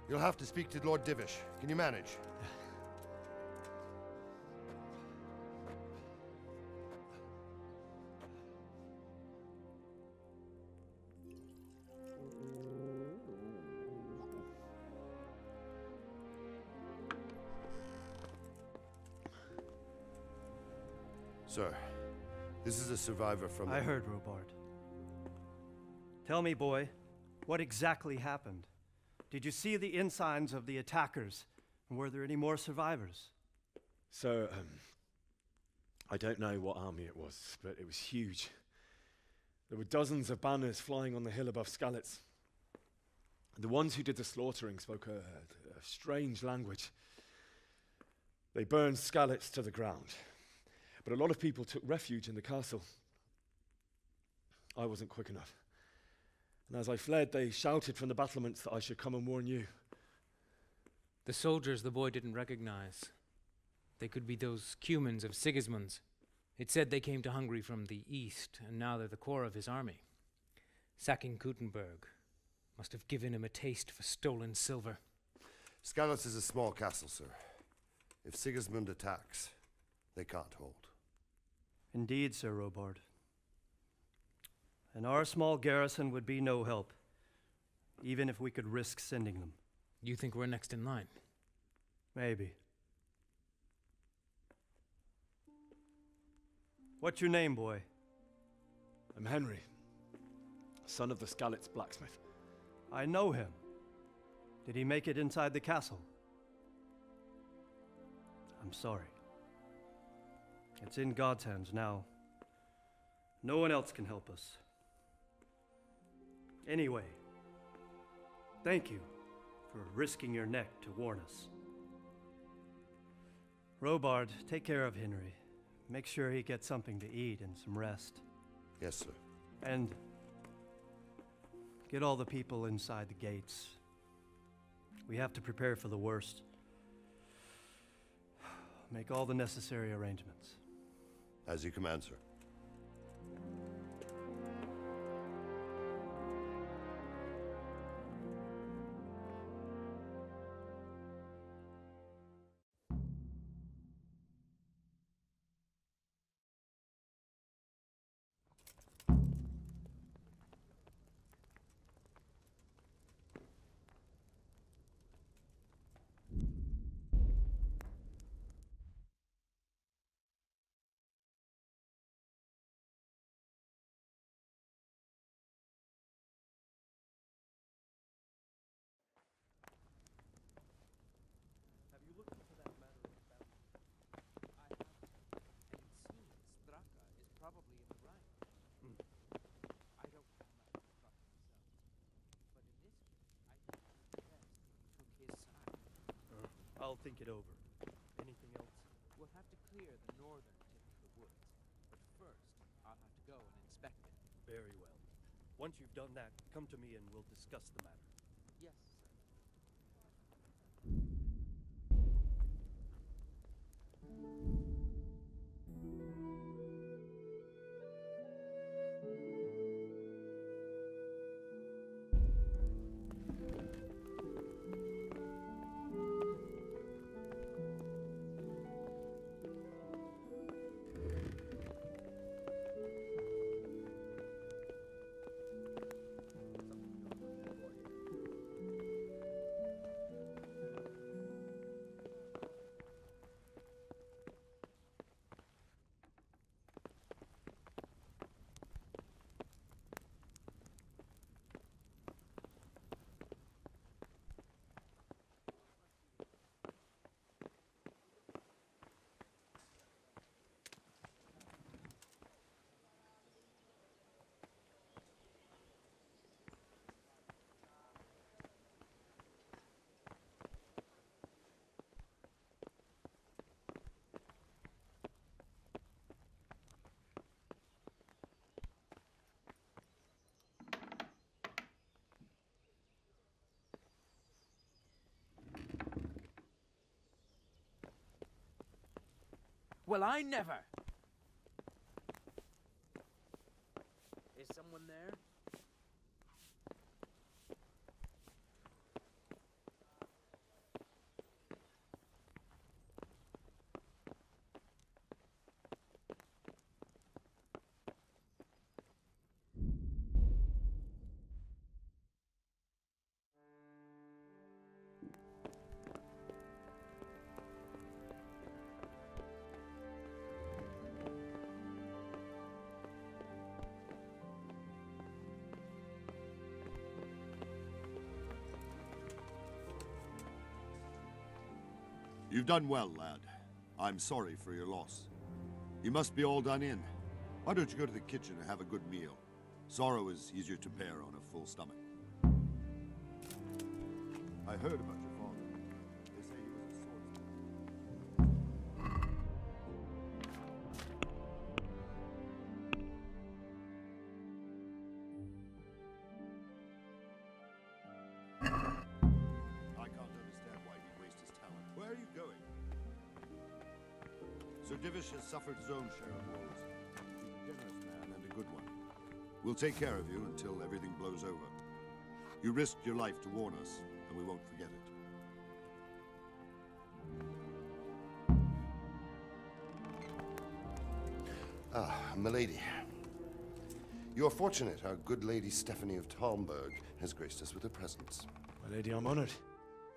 You'll have to speak to Lord Divish. Can you manage? Sir, this is a survivor from... I heard, Robard. Tell me, boy, what exactly happened? Did you see the ensigns of the attackers? And were there any more survivors? So, um, I don't know what army it was, but it was huge. There were dozens of banners flying on the hill above Skalitz. The ones who did the slaughtering spoke a, a strange language. They burned Skalitz to the ground, but a lot of people took refuge in the castle. I wasn't quick enough. And as I fled, they shouted from the battlements that I should come and warn you. The soldiers the boy didn't recognize. They could be those Cumans of Sigismund's. It said they came to Hungary from the east, and now they're the core of his army. Sacking Kuttenberg must have given him a taste for stolen silver. Skalitz is a small castle, sir. If Sigismund attacks, they can't hold. Indeed, Sir Robard. And our small garrison would be no help, even if we could risk sending them. You think we're next in line? Maybe. What's your name, boy? I'm Henry, son of the Skalitz blacksmith. I know him. Did he make it inside the castle? I'm sorry. It's in God's hands now. No one else can help us. Anyway, thank you for risking your neck to warn us. Robard, take care of Henry. Make sure he gets something to eat and some rest. Yes, sir. And get all the people inside the gates. We have to prepare for the worst. Make all the necessary arrangements. As you command, sir. I'll think it over. Anything else? We'll have to clear the northern tip of the woods, but first I'll have to go and inspect it. Very well. Once you've done that, come to me and we'll discuss the matter. Yes, sir. Well, I never! Is someone there? You've done well, lad. I'm sorry for your loss. You must be all done in. Why don't you go to the kitchen and have a good meal? Sorrow is easier to bear on a full stomach. I heard about your father. They say he was a swordsman. I can't understand why he wasted his talent. Where are you going? Sir Divish has suffered his own share of woes. He's a generous man and a good one. We'll take care of you until everything blows over. You risked your life to warn us, and we won't forget it. Ah, milady. You are fortunate our good lady Stephanie of Talmberg has graced us with her presence. My lady, I'm honored.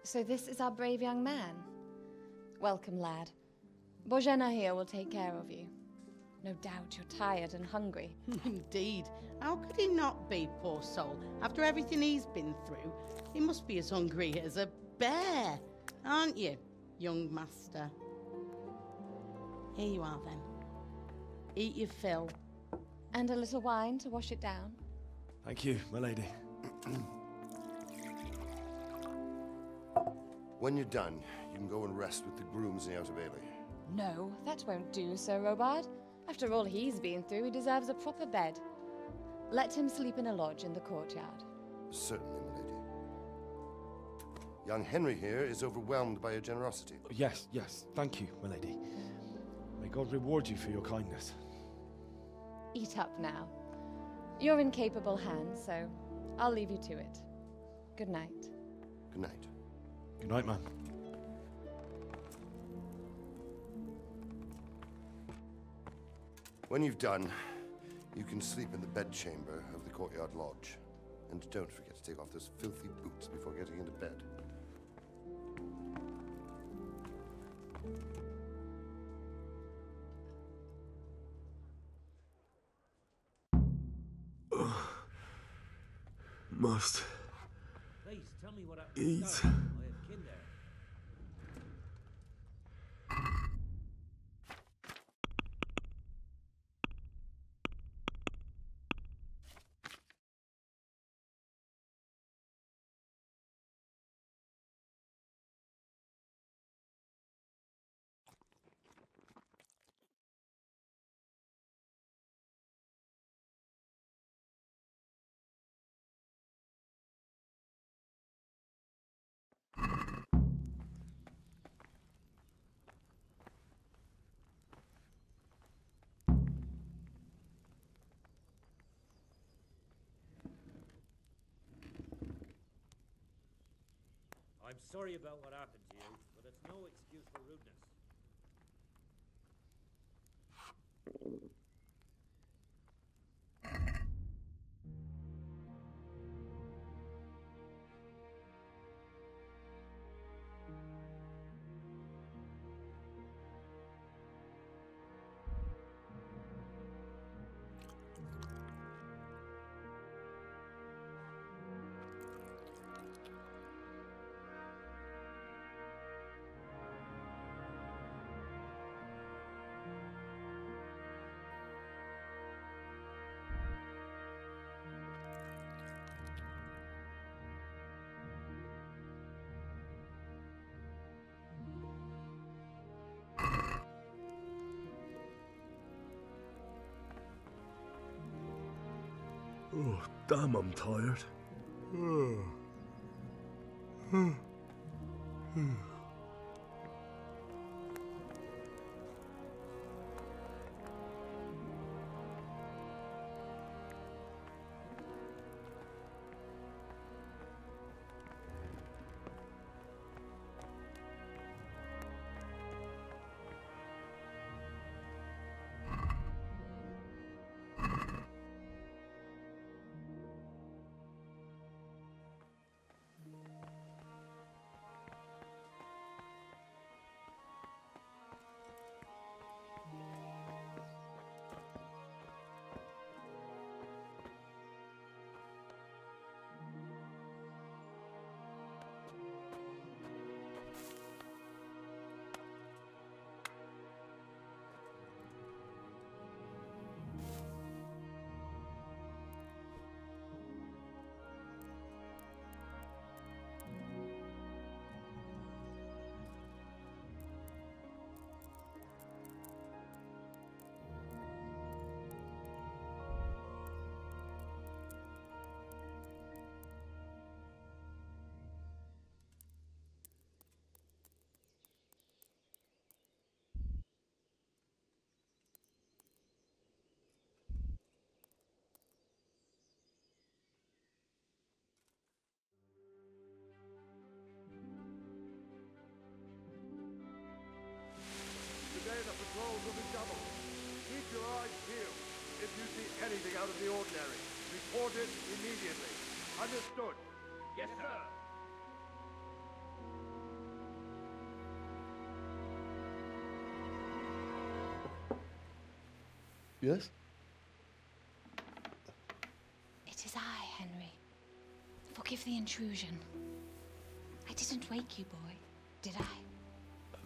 So this is our brave young man. Welcome, lad. Bojena here will take care of you. No doubt you're tired and hungry. Indeed. How could he not be, poor soul? After everything he's been through, he must be as hungry as a bear. Aren't you, young master? Here you are, then. Eat your fill. And a little wine to wash it down. Thank you, my lady. When you're done, you can go and rest with the grooms in the outer bailey. No, that won't do, Sir Robard. After all he's been through, he deserves a proper bed. Let him sleep in a lodge in the courtyard. Certainly, my lady. Young Henry here is overwhelmed by your generosity. Yes, yes. Thank you, my lady. May God reward you for your kindness. Eat up now. You're in capable hands, so I'll leave you to it. Good night. Good night. Good night, ma'am. When you've done, you can sleep in the bedchamber of the courtyard lodge. And don't forget to take off those filthy boots before getting into bed. Oh. Must Please, tell me what I eat. Start. I'm sorry about what happened to you, but it's no excuse for rudeness. Oh, damn, I'm tired. Oh. Oh. Oh. out of the ordinary. Report it immediately. Understood? Yes, sir. Yes? It is I, Henry. Forgive the intrusion. I didn't wake you, boy, did I? Uh,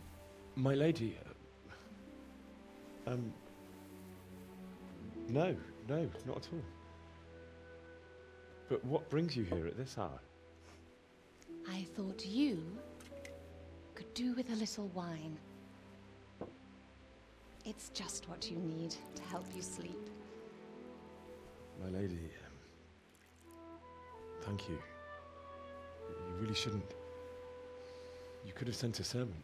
my lady, uh, um... No, no, not at all. But what brings you here at this hour? I thought you could do with a little wine. It's just what you need to help you sleep. My lady, um, thank you. You really shouldn't. You could have sent a sermon.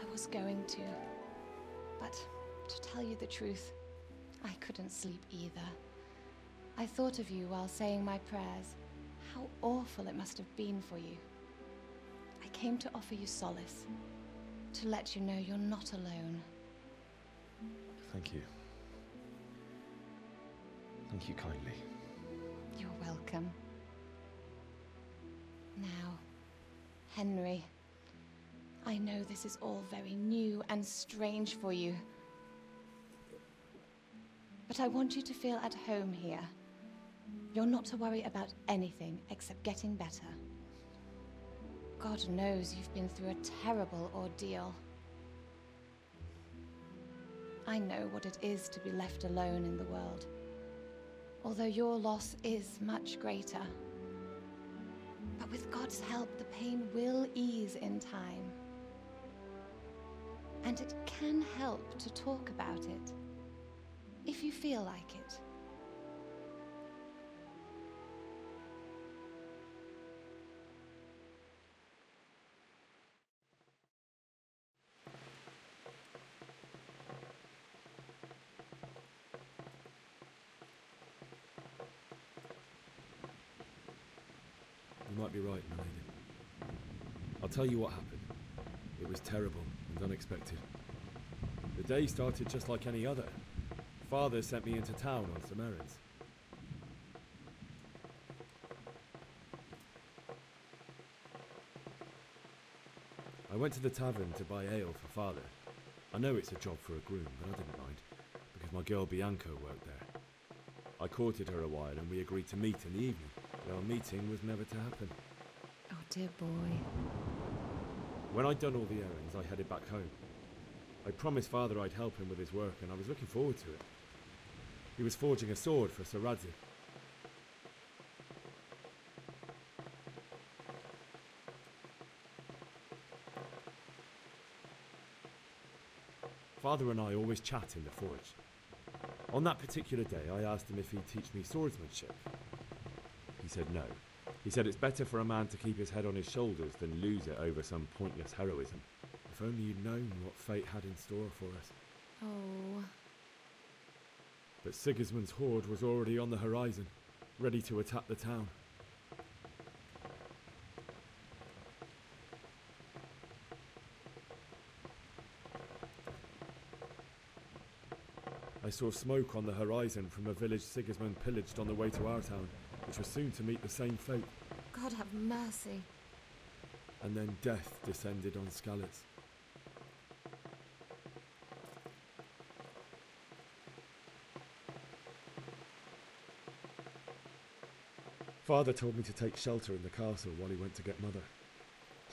I was going to, but to tell you the truth, I couldn't sleep either. I thought of you while saying my prayers. How awful it must have been for you. I came to offer you solace, to let you know you're not alone. Thank you. Thank you kindly. You're welcome. Now, Henry, I know this is all very new and strange for you, but I want you to feel at home here. You're not to worry about anything except getting better. God knows you've been through a terrible ordeal. I know what it is to be left alone in the world, although your loss is much greater. But with God's help, the pain will ease in time. And it can help to talk about it, if you feel like it. You might be right, my lady. I'll tell you what happened. It was terrible and unexpected. The day started just like any other. Father sent me into town on some errands. I went to the tavern to buy ale for Father. I know it's a job for a groom, but I didn't mind, because my girl Bianca worked there. I courted her a while and we agreed to meet in the evening, but our meeting was never to happen. Oh dear boy. When I'd done all the errands, I headed back home. I promised Father I'd help him with his work, and I was looking forward to it. He was forging a sword for Sir Radzig. Father and I always chat in the forge. On that particular day, I asked him if he'd teach me swordsmanship. He said no. He said it's better for a man to keep his head on his shoulders than lose it over some pointless heroism. If only you'd known what fate had in store for us. Oh. But Sigismund's horde was already on the horizon, ready to attack the town. I saw smoke on the horizon from a village Sigismund pillaged on the way to our town, which was soon to meet the same fate. God have mercy. And then death descended on Skalitz. Father told me to take shelter in the castle while he went to get Mother.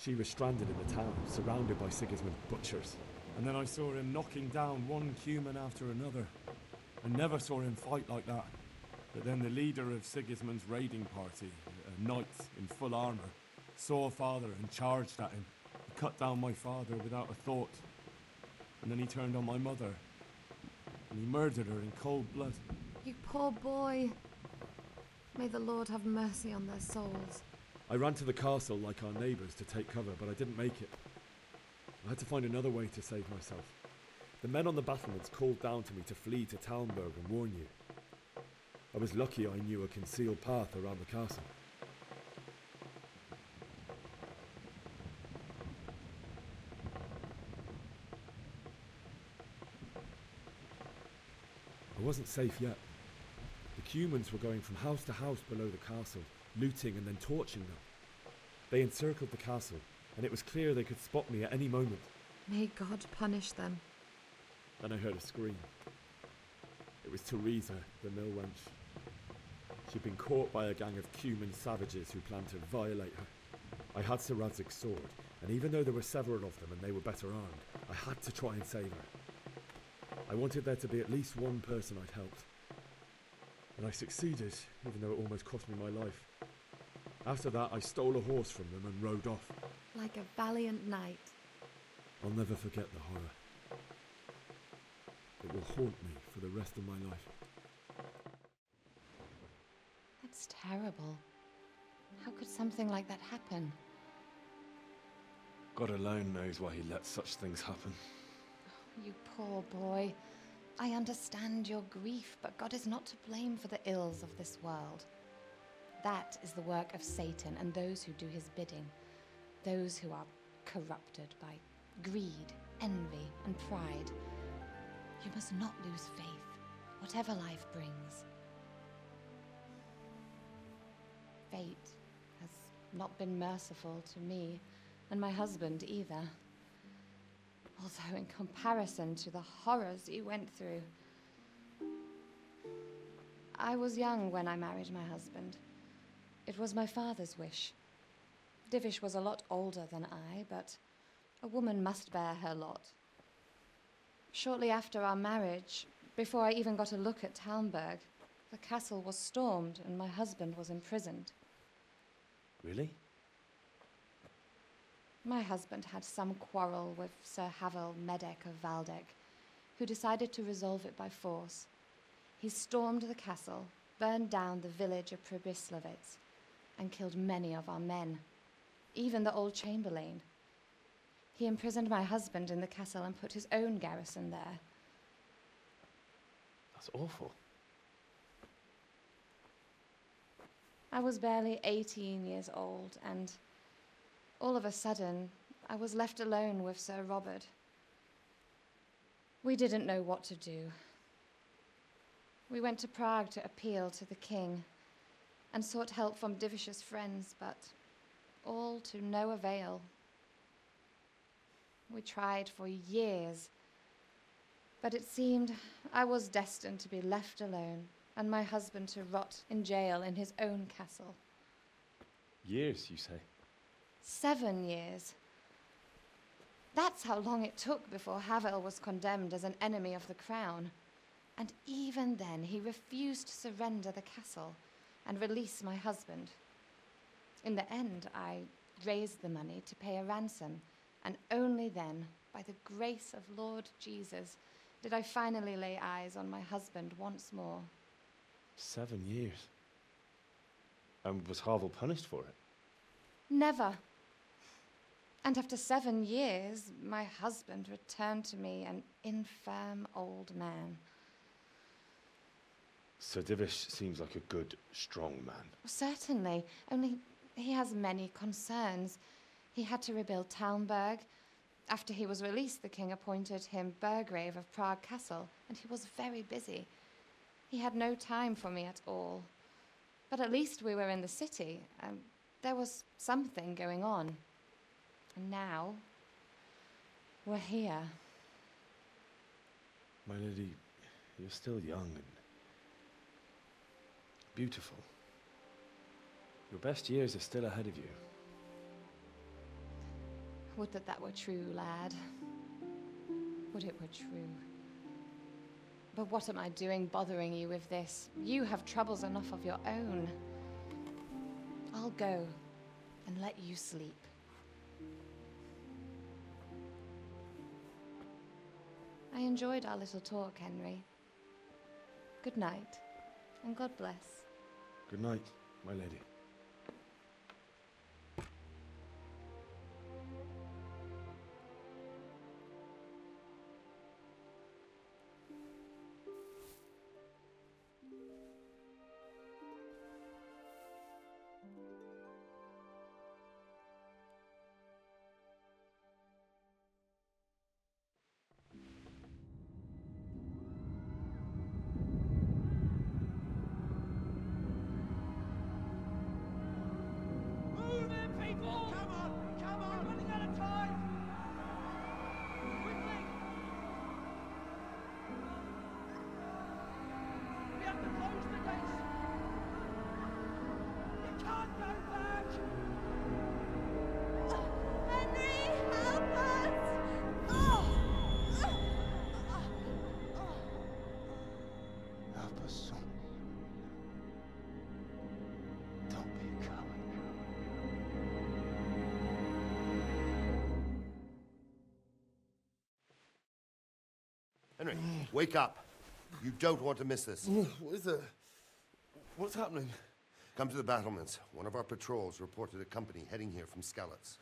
She was stranded in the town, surrounded by Sigismund's butchers. And then I saw him knocking down one Cuman after another. I never saw him fight like that. But then the leader of Sigismund's raiding party, a knight in full armour, saw Father and charged at him. He cut down my father without a thought. And then he turned on my mother. And he murdered her in cold blood. You poor boy. May the Lord have mercy on their souls. I ran to the castle like our neighbours to take cover, but I didn't make it. I had to find another way to save myself. The men on the battlements called down to me to flee to Talmberg and warn you. I was lucky I knew a concealed path around the castle. I wasn't safe yet. The Cumans were going from house to house below the castle, looting and then torching them. They encircled the castle, and it was clear they could spot me at any moment. May God punish them. Then I heard a scream. It was Teresa, the mill wench. She'd been caught by a gang of Cuman savages who planned to violate her. I had Sir Radzig's sword, and even though there were several of them and they were better armed, I had to try and save her. I wanted there to be at least one person I'd helped. And I succeeded, even though it almost cost me my life. After that, I stole a horse from them and rode off. Like a valiant knight. I'll never forget the horror. It will haunt me for the rest of my life. That's terrible. How could something like that happen? God alone knows why he lets such things happen. Oh, you poor boy. I understand your grief, but God is not to blame for the ills of this world. That is the work of Satan and those who do his bidding. Those who are corrupted by greed, envy, and pride. You must not lose faith, whatever life brings. Fate has not been merciful to me, and my husband either. Although in comparison to the horrors you went through. I was young when I married my husband. It was my father's wish. Divish was a lot older than I, but a woman must bear her lot. Shortly after our marriage, before I even got a look at Talmberg, the castle was stormed and my husband was imprisoned. Really? My husband had some quarrel with Sir Havel Medek of Valdeck, who decided to resolve it by force. He stormed the castle, burned down the village of Pribislavitz, and killed many of our men, even the old chamberlain. He imprisoned my husband in the castle and put his own garrison there. That's awful. I was barely eighteen years old, and all of a sudden, I was left alone with Sir Robard. We didn't know what to do. We went to Prague to appeal to the king and sought help from Divish's friends, but all to no avail. We tried for years, but it seemed I was destined to be left alone and my husband to rot in jail in his own castle. Years, you say? Seven years. That's how long it took before Havel was condemned as an enemy of the crown. And even then, he refused to surrender the castle and release my husband. In the end, I raised the money to pay a ransom, and only then, by the grace of Lord Jesus, did I finally lay eyes on my husband once more. Seven years. And was Havel punished for it? Never. And after seven years, my husband returned to me an infirm old man. Sir Divish seems like a good, strong man. Certainly, only he has many concerns. He had to rebuild Talmberg. After he was released, the king appointed him Burgrave of Prague Castle, and he was very busy. He had no time for me at all. But at least we were in the city, and there was something going on. And now, we're here. My lady, you're still young and beautiful. Your best years are still ahead of you. Would that that were true, lad. Would it were true. But what am I doing bothering you with this? You have troubles enough of your own. I'll go and let you sleep. I enjoyed our little talk, Henry. Good night, and God bless. Good night, my lady. people! Come on! Come on! We're running out of time! Quickly! We have to close the gates! You can't go back! Uh, Henry, help us! Oh. Uh, uh, uh, uh. Help us, son. Don't be a coward. Henry, wake up. You don't want to miss this. What is it? What's happening? Come to the battlements. One of our patrols reported a company heading here from Skalitz.